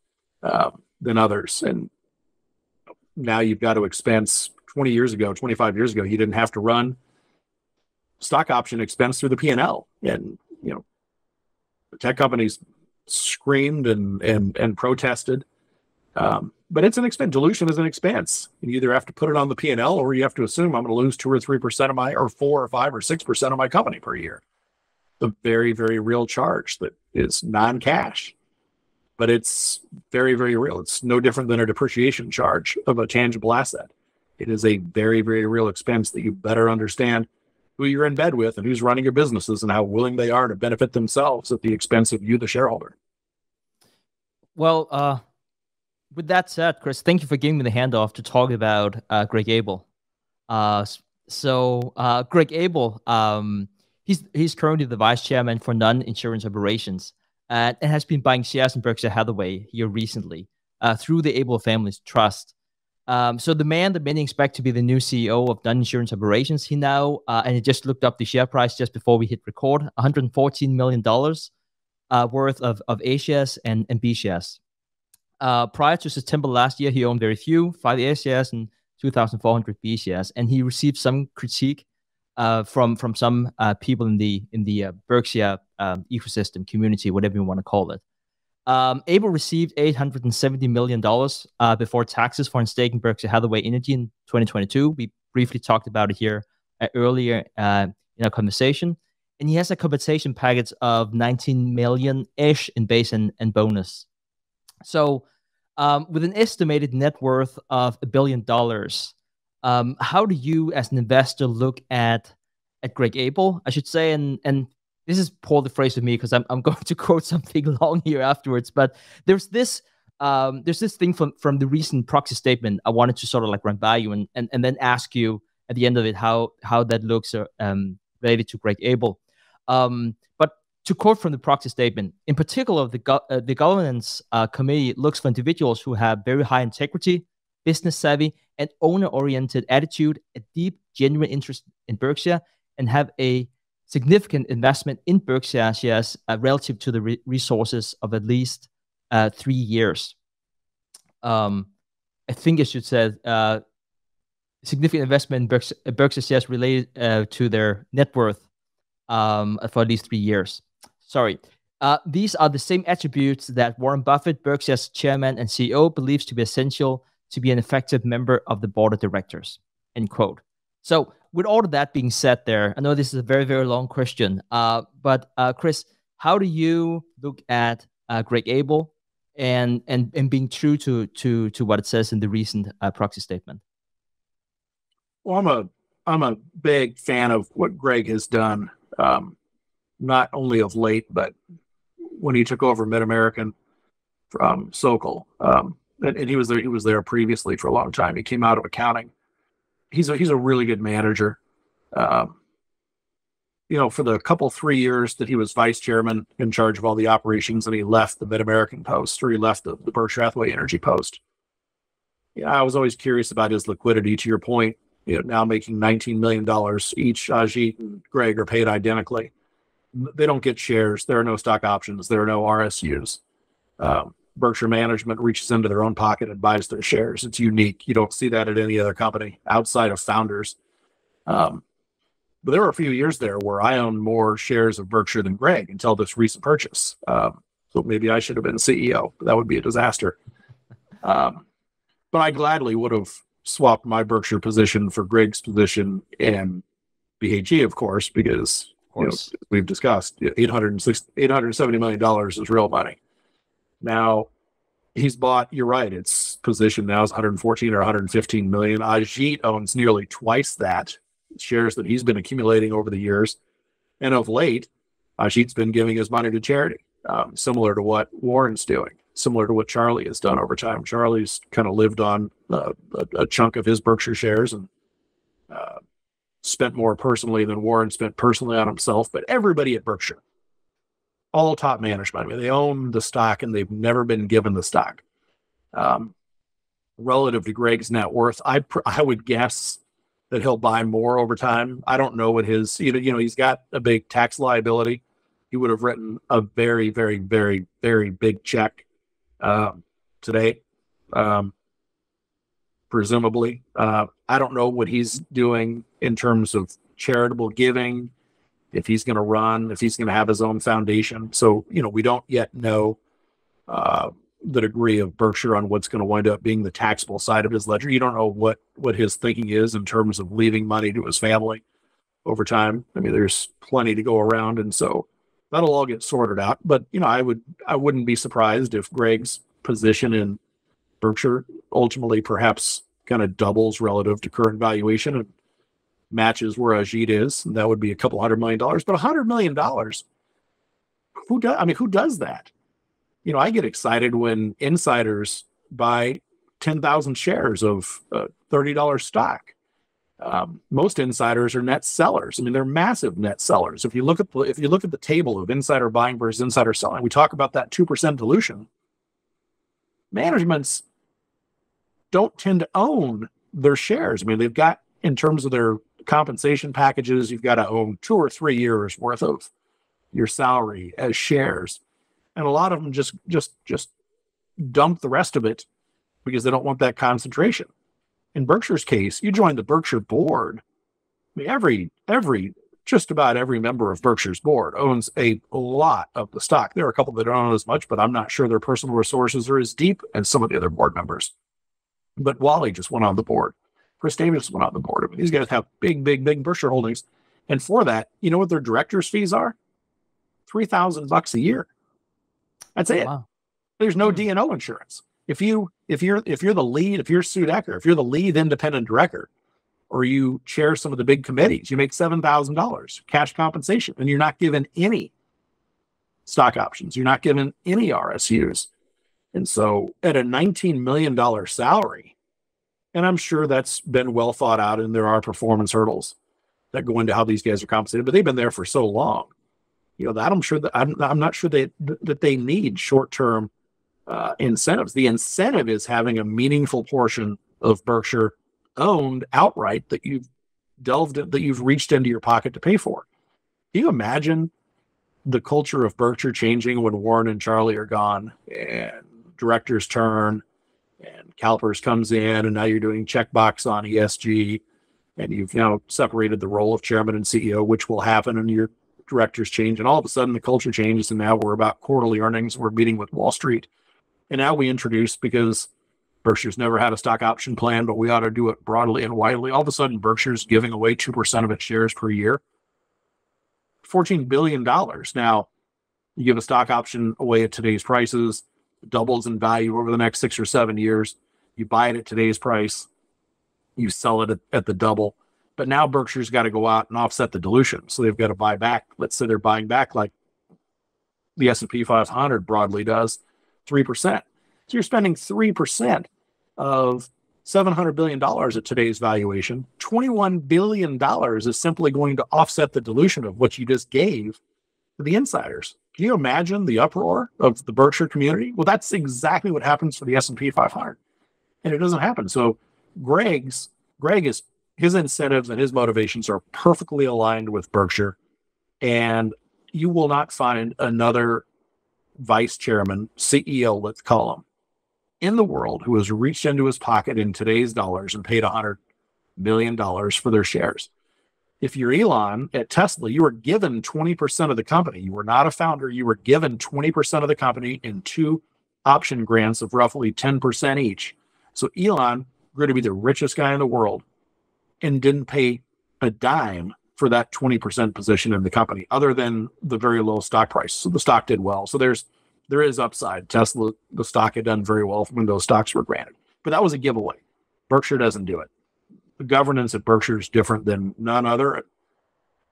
uh, than others, and now you've got to expense. Twenty years ago, twenty-five years ago, you didn't have to run stock option expense through the P and L, and you know, the tech companies screamed and and and protested. Um, but it's an expense. Dilution is an expense. You either have to put it on the P and L, or you have to assume I'm going to lose two or three percent of my, or four or five or six percent of my company per year. The very, very real charge that is non-cash, but it's very, very real. It's no different than a depreciation charge of a tangible asset. It is a very, very real expense that you better understand who you're in bed with and who's running your businesses and how willing they are to benefit themselves at the expense of you, the shareholder. Well, uh, with that said, Chris, thank you for giving me the handoff to talk about uh, Greg Abel. Uh, so uh, Greg Abel, um, he's, he's currently the vice chairman for non-insurance operations and has been buying shares in Berkshire Hathaway here recently uh, through the Abel Family's Trust. Um, so the man that many expect to be the new C E O of non-insurance operations, he now, uh, and he just looked up the share price just before we hit record, one hundred fourteen million dollars uh, worth of, of A shares and, and B shares. Uh, prior to September last year, he owned very few, five A shares and two thousand four hundred B shares. And he received some critique uh, from, from some uh, people in the, in the uh, Berkshire um, ecosystem, community, whatever you want to call it. Um, Abel received eight hundred seventy million dollars uh, before taxes for his stake in Berkshire Hathaway Energy in twenty twenty-two. We briefly talked about it here uh, earlier uh, in our conversation. And he has a compensation package of nineteen million-ish in base and, and bonus. So um, with an estimated net worth of a billion dollars, um, how do you as an investor look at, at Greg Abel, I should say, and and this is poorly phrased with me because I'm I'm going to quote something long here afterwards. But there's this um, there's this thing from from the recent proxy statement. I wanted to sort of like run by you and and, and then ask you at the end of it how how that looks uh, um, related to Greg Abel. Um, but to quote from the proxy statement, in particular, the go uh, the governance uh, committee looks for individuals who have very high integrity, business savvy, and owner-oriented attitude, a deep, genuine interest in Berkshire, and have a significant investment in Berkshire shares uh, relative to the re resources of at least uh, three years. Um, I think it should say uh, significant investment in Berkshire, Berkshire shares related uh, to their net worth um, for at least three years. Sorry. Uh, these are the same attributes that Warren Buffett, Berkshire's chairman and C E O, believes to be essential to be an effective member of the board of directors, end quote. So with all of that being said there, I know this is a very, very long question, uh, but uh, Chris, how do you look at uh, Greg Abel and, and and being true to to to what it says in the recent uh, proxy statement? Well, I'm a I'm a big fan of what Greg has done, um, not only of late, but when he took over Mid-American from Sokol, um, and, and he was there he was there previously for a long time. He came out of accounting. He's a, he's a really good manager. Um, you know, for the couple, three years that he was vice chairman in charge of all the operations and he left the Mid-American post, or he left the, the Berkshire Hathaway Energy post. Yeah, I was always curious about his liquidity, to your point. You know, now making nineteen million dollars each, Ajit and Greg are paid identically. They don't get shares. There are no stock options. There are no R S Us. Um, Berkshire management reaches into their own pocket and buys their shares. It's unique. You don't see that at any other company outside of founders. Um, but there were a few years there where I owned more shares of Berkshire than Greg until this recent purchase. Um, so maybe I should have been C E O. That would be a disaster. Um, but I gladly would have swapped my Berkshire position for Greg's position in B H G, of course, because of course. You know, we've discussed eight hundred seventy million dollars is real money. Now, he's bought, you're right, its position now is one hundred fourteen or one hundred fifteen million. Ajit owns nearly twice that, shares that he's been accumulating over the years. And of late, Ajit's been giving his money to charity, um, similar to what Warren's doing, similar to what Charlie has done over time. Charlie's kind of lived on uh, a, a chunk of his Berkshire shares and uh, spent more personally than Warren spent personally on himself, but everybody at Berkshire all top management. I mean, they own the stock and they've never been given the stock. Um, relative to Greg's net worth, I pr I would guess that he'll buy more over time. I don't know what his, you know, you know, he's got a big tax liability. He would have written a very, very, very, very big check uh, today, um, presumably. Uh, I don't know what he's doing in terms of charitable giving, if he's going to run, if he's going to have his own foundation. So, you know, we don't yet know uh, the degree of Berkshire on what's going to wind up being the taxable side of his ledger. You don't know what, what his thinking is in terms of leaving money to his family over time. I mean, there's plenty to go around. And so that'll all get sorted out. But, you know, I would, I wouldn't be surprised if Greg's position in Berkshire ultimately perhaps kind of doubles relative to current valuation and matches where Ajit is. And that would be a couple hundred million dollars, but a hundred million dollars. Who does, I mean, who does that? You know, I get excited when insiders buy ten thousand shares of uh, thirty dollar stock. Um, most insiders are net sellers. I mean, they're massive net sellers. If you look at, if you look at the table of insider buying versus insider selling, we talk about that two percent dilution. Managements don't tend to own their shares. I mean, they've got, in terms of their compensation packages, you've got to own two or three years worth of your salary as shares. And a lot of them just, just, just dump the rest of it because they don't want that concentration. In Berkshire's case, you join the Berkshire board. I mean, every, every, just about every member of Berkshire's board owns a lot of the stock. There are a couple that don't own as much, but I'm not sure their personal resources are as deep as some of the other board members. But Wally just went on the board. Chris Davis went on the board. I mean, these guys have big, big, big Berkshire holdings. And for that, you know what their director's fees are? three thousand bucks a year. That's it. Wow. There's no D and O insurance. If you if you're if you're the lead, if you're Sue Decker, if you're the lead independent director, or you chair some of the big committees, you make seven thousand dollars cash compensation, and you're not given any stock options. You're not given any R S Us. And so, at a nineteen million dollar salary, and I'm sure that's been well thought out, and there are performance hurdles that go into how these guys are compensated. But they've been there for so long, you know, that I'm sure that I'm, I'm not sure that that they need short term Uh, incentives. The incentive is having a meaningful portion of Berkshire owned outright that you've delved in, that you've reached into your pocket to pay for. Can you imagine the culture of Berkshire changing when Warren and Charlie are gone and directors turn and CalPERS comes in and now you're doing checkbox on E S G and you've now separated the role of chairman and C E O, which will happen, and your directors change, and all of a sudden the culture changes and now we're about quarterly earnings, we're meeting with Wall Street. And now we introduce, because Berkshire's never had a stock option plan, but we ought to do it broadly and widely. All of a sudden, Berkshire's giving away two percent of its shares per year. fourteen billion dollars. Now, you give a stock option away at today's prices, it doubles in value over the next six or seven years. You buy it at today's price. You sell it at, at the double. But now Berkshire's got to go out and offset the dilution. So they've got to buy back. Let's say they're buying back like the S and P five hundred broadly does. three percent. So you're spending three percent of seven hundred billion dollars at today's valuation. twenty-one billion dollars is simply going to offset the dilution of what you just gave to the insiders. Can you imagine the uproar of the Berkshire community? Well, that's exactly what happens for the S and P five hundred. And it doesn't happen. So Greg's, Greg is, his incentives and his motivations are perfectly aligned with Berkshire. And you will not find another vice chairman, C E O, let's call him, in the world who has reached into his pocket in today's dollars and paid one hundred million dollars for their shares. If you're Elon at Tesla, you were given twenty percent of the company. You were not a founder. You were given twenty percent of the company in two option grants of roughly ten percent each. So Elon grew to be the richest guy in the world and didn't pay a dime for that twenty percent position in the company, other than the very low stock price. So the stock did well. So there's, there is upside. Tesla, the stock had done very well when those stocks were granted, but that was a giveaway. Berkshire doesn't do it. The governance at Berkshire is different than none other. I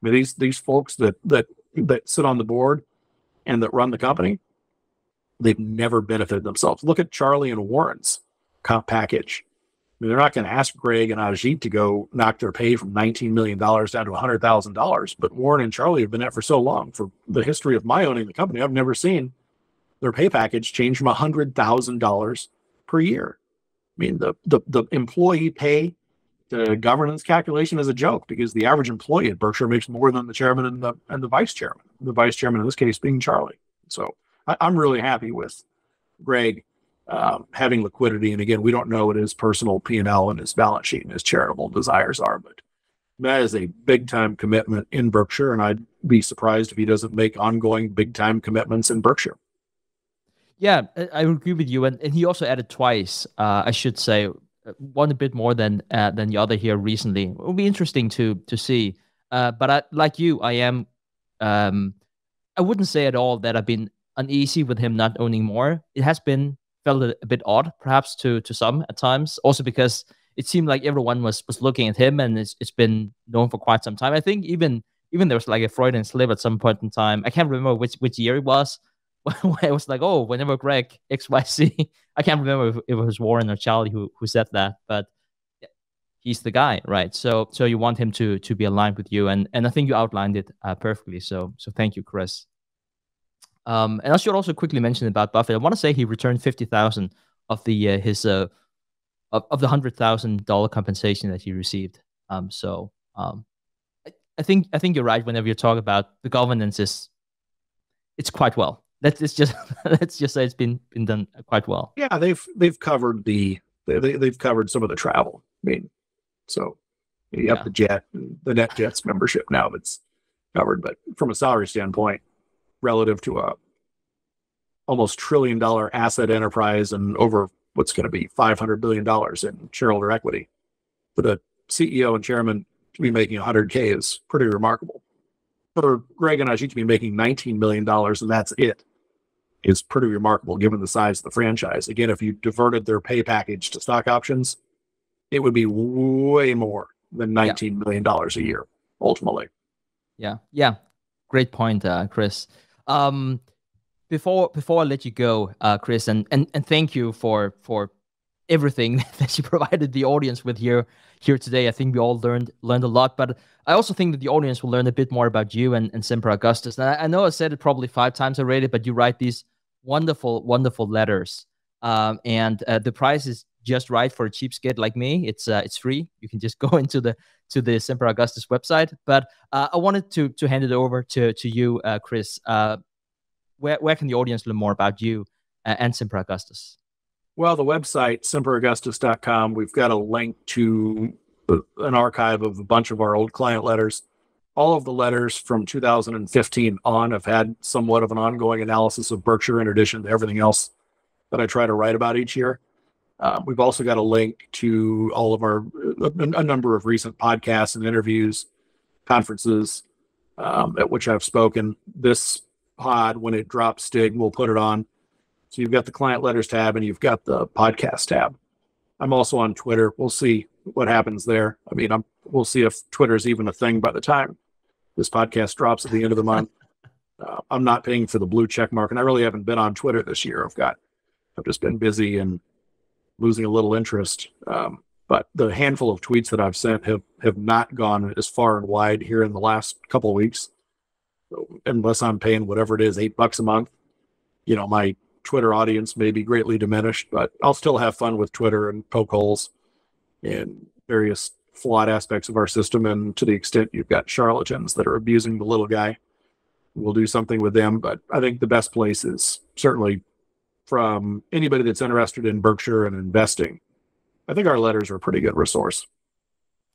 mean, these, these folks that, that, that sit on the board and that run the company, they've never benefited themselves. Look at Charlie and Warren's comp package. mean, they're not going to ask Greg and Ajit to go knock their pay from nineteen million dollars down to one hundred thousand dollars. But Warren and Charlie have been at it for so long. For the history of my owning the company, I've never seen their pay package change from one hundred thousand dollars per year. I mean, the, the, the employee pay to governance calculation is a joke, because the average employee at Berkshire makes more than the chairman and the, and the vice chairman, the vice chairman in this case being Charlie. So I, I'm really happy with Greg Um, having liquidity. And again, we don't know what his personal P and L and his balance sheet and his charitable desires are, but that is a big time commitment in Berkshire. And I'd be surprised if he doesn't make ongoing big time commitments in Berkshire. Yeah, I, I agree with you. And, and he also added twice, uh, I should say, one a bit more than uh, than the other here recently. It will be interesting to to see. Uh, but I, like you, I am, um, I wouldn't say at all that I've been uneasy with him not owning more. It has been felt a bit odd, perhaps, to to some at times. Also because it seemed like everyone was was looking at him, and it's it's been known for quite some time. I think even even there was like a Freudian slip at some point in time. I can't remember which which year it was. Where it was like, oh, whenever Greg X Y Z, I can't remember if, if it was Warren or Charlie who who said that, but he's the guy, right? So so you want him to to be aligned with you, and and I think you outlined it uh, perfectly. So so thank you, Chris. Um, and I should also quickly mention about Buffett. I want to say he returned fifty thousand of the uh, his uh, of, of the hundred thousand dollar compensation that he received. Um, so um, I, I think I think you're right. Whenever you talk about the governance, is it's quite well. Let's it's just let's just say it's been been done quite well. Yeah, they've they've covered the they they've covered some of the travel. I mean, so you have yeah. the jet, the NetJets membership now that's covered. But from a salary standpoint, relative to a almost trillion dollar asset enterprise and over what's going to be five hundred billion dollars in shareholder equity, but a C E O and chairman to be making one hundred K is pretty remarkable. For Greg and Ajit to be making nineteen million dollars and that's it, is pretty remarkable given the size of the franchise. Again, if you diverted their pay package to stock options, it would be way more than nineteen million dollars a year, ultimately. Yeah, yeah. Great point, uh, Chris. Um, before before I let you go, uh, Chris, and, and and thank you for for everything that you provided the audience with here here today. I think we all learned learned a lot, but I also think that the audience will learn a bit more about you and, and Semper Augustus. And I, I know I said it probably five times already, but you write these wonderful wonderful letters, um, and uh, the price is just right for a cheapskate like me. It's uh, it's free. You can just go into the to the Semper Augustus website. But uh, I wanted to to hand it over to to you, uh, Chris. Uh, where where can the audience learn more about you and Semper Augustus? Well, the website semper augustus dot com. We've got a link to an archive of a bunch of our old client letters. All of the letters from two thousand fifteen on have had somewhat of an ongoing analysis of Berkshire, in addition to everything else that I try to write about each year. Uh, we've also got a link to all of our, a, a number of recent podcasts and interviews, conferences um, at which I've spoken. This pod, when it drops, Stig, we'll put it on. So you've got the client letters tab and you've got the podcast tab. I'm also on Twitter. We'll see what happens there. I mean, I'm, we'll see if Twitter's even a thing by the time this podcast drops at the end of the month. Uh, I'm not paying for the blue check mark, and I really haven't been on Twitter this year. I've got, I've just been busy and losing a little interest. Um, but the handful of tweets that I've sent have, have not gone as far and wide here in the last couple of weeks. So unless I'm paying whatever it is, eight bucks a month, you know, my Twitter audience may be greatly diminished, but I'll still have fun with Twitter and poke holes in various flawed aspects of our system. And to the extent you've got charlatans that are abusing the little guy, we'll do something with them. But I think the best place is certainly from anybody that's interested in Berkshire and investing. I think our letters are a pretty good resource.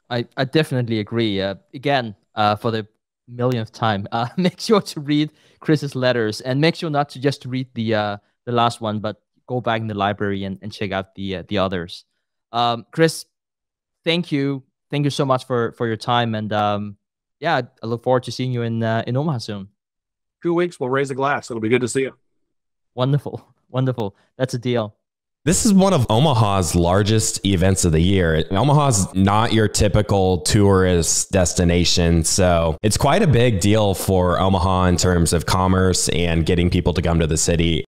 I, I definitely agree. Uh, again, uh, for the millionth time, uh, make sure to read Chris's letters, and make sure not to just read the uh, the last one, but go back in the library and, and check out the uh, the others. Um, Chris, thank you. Thank you so much for, for your time. And um, yeah, I look forward to seeing you in, uh, in Omaha soon. Two weeks, we'll raise a glass. It'll be good to see you. Wonderful. Wonderful. That's a deal. This is one of Omaha's largest events of the year. Omaha's not your typical tourist destination, so it's quite a big deal for Omaha in terms of commerce and getting people to come to the city.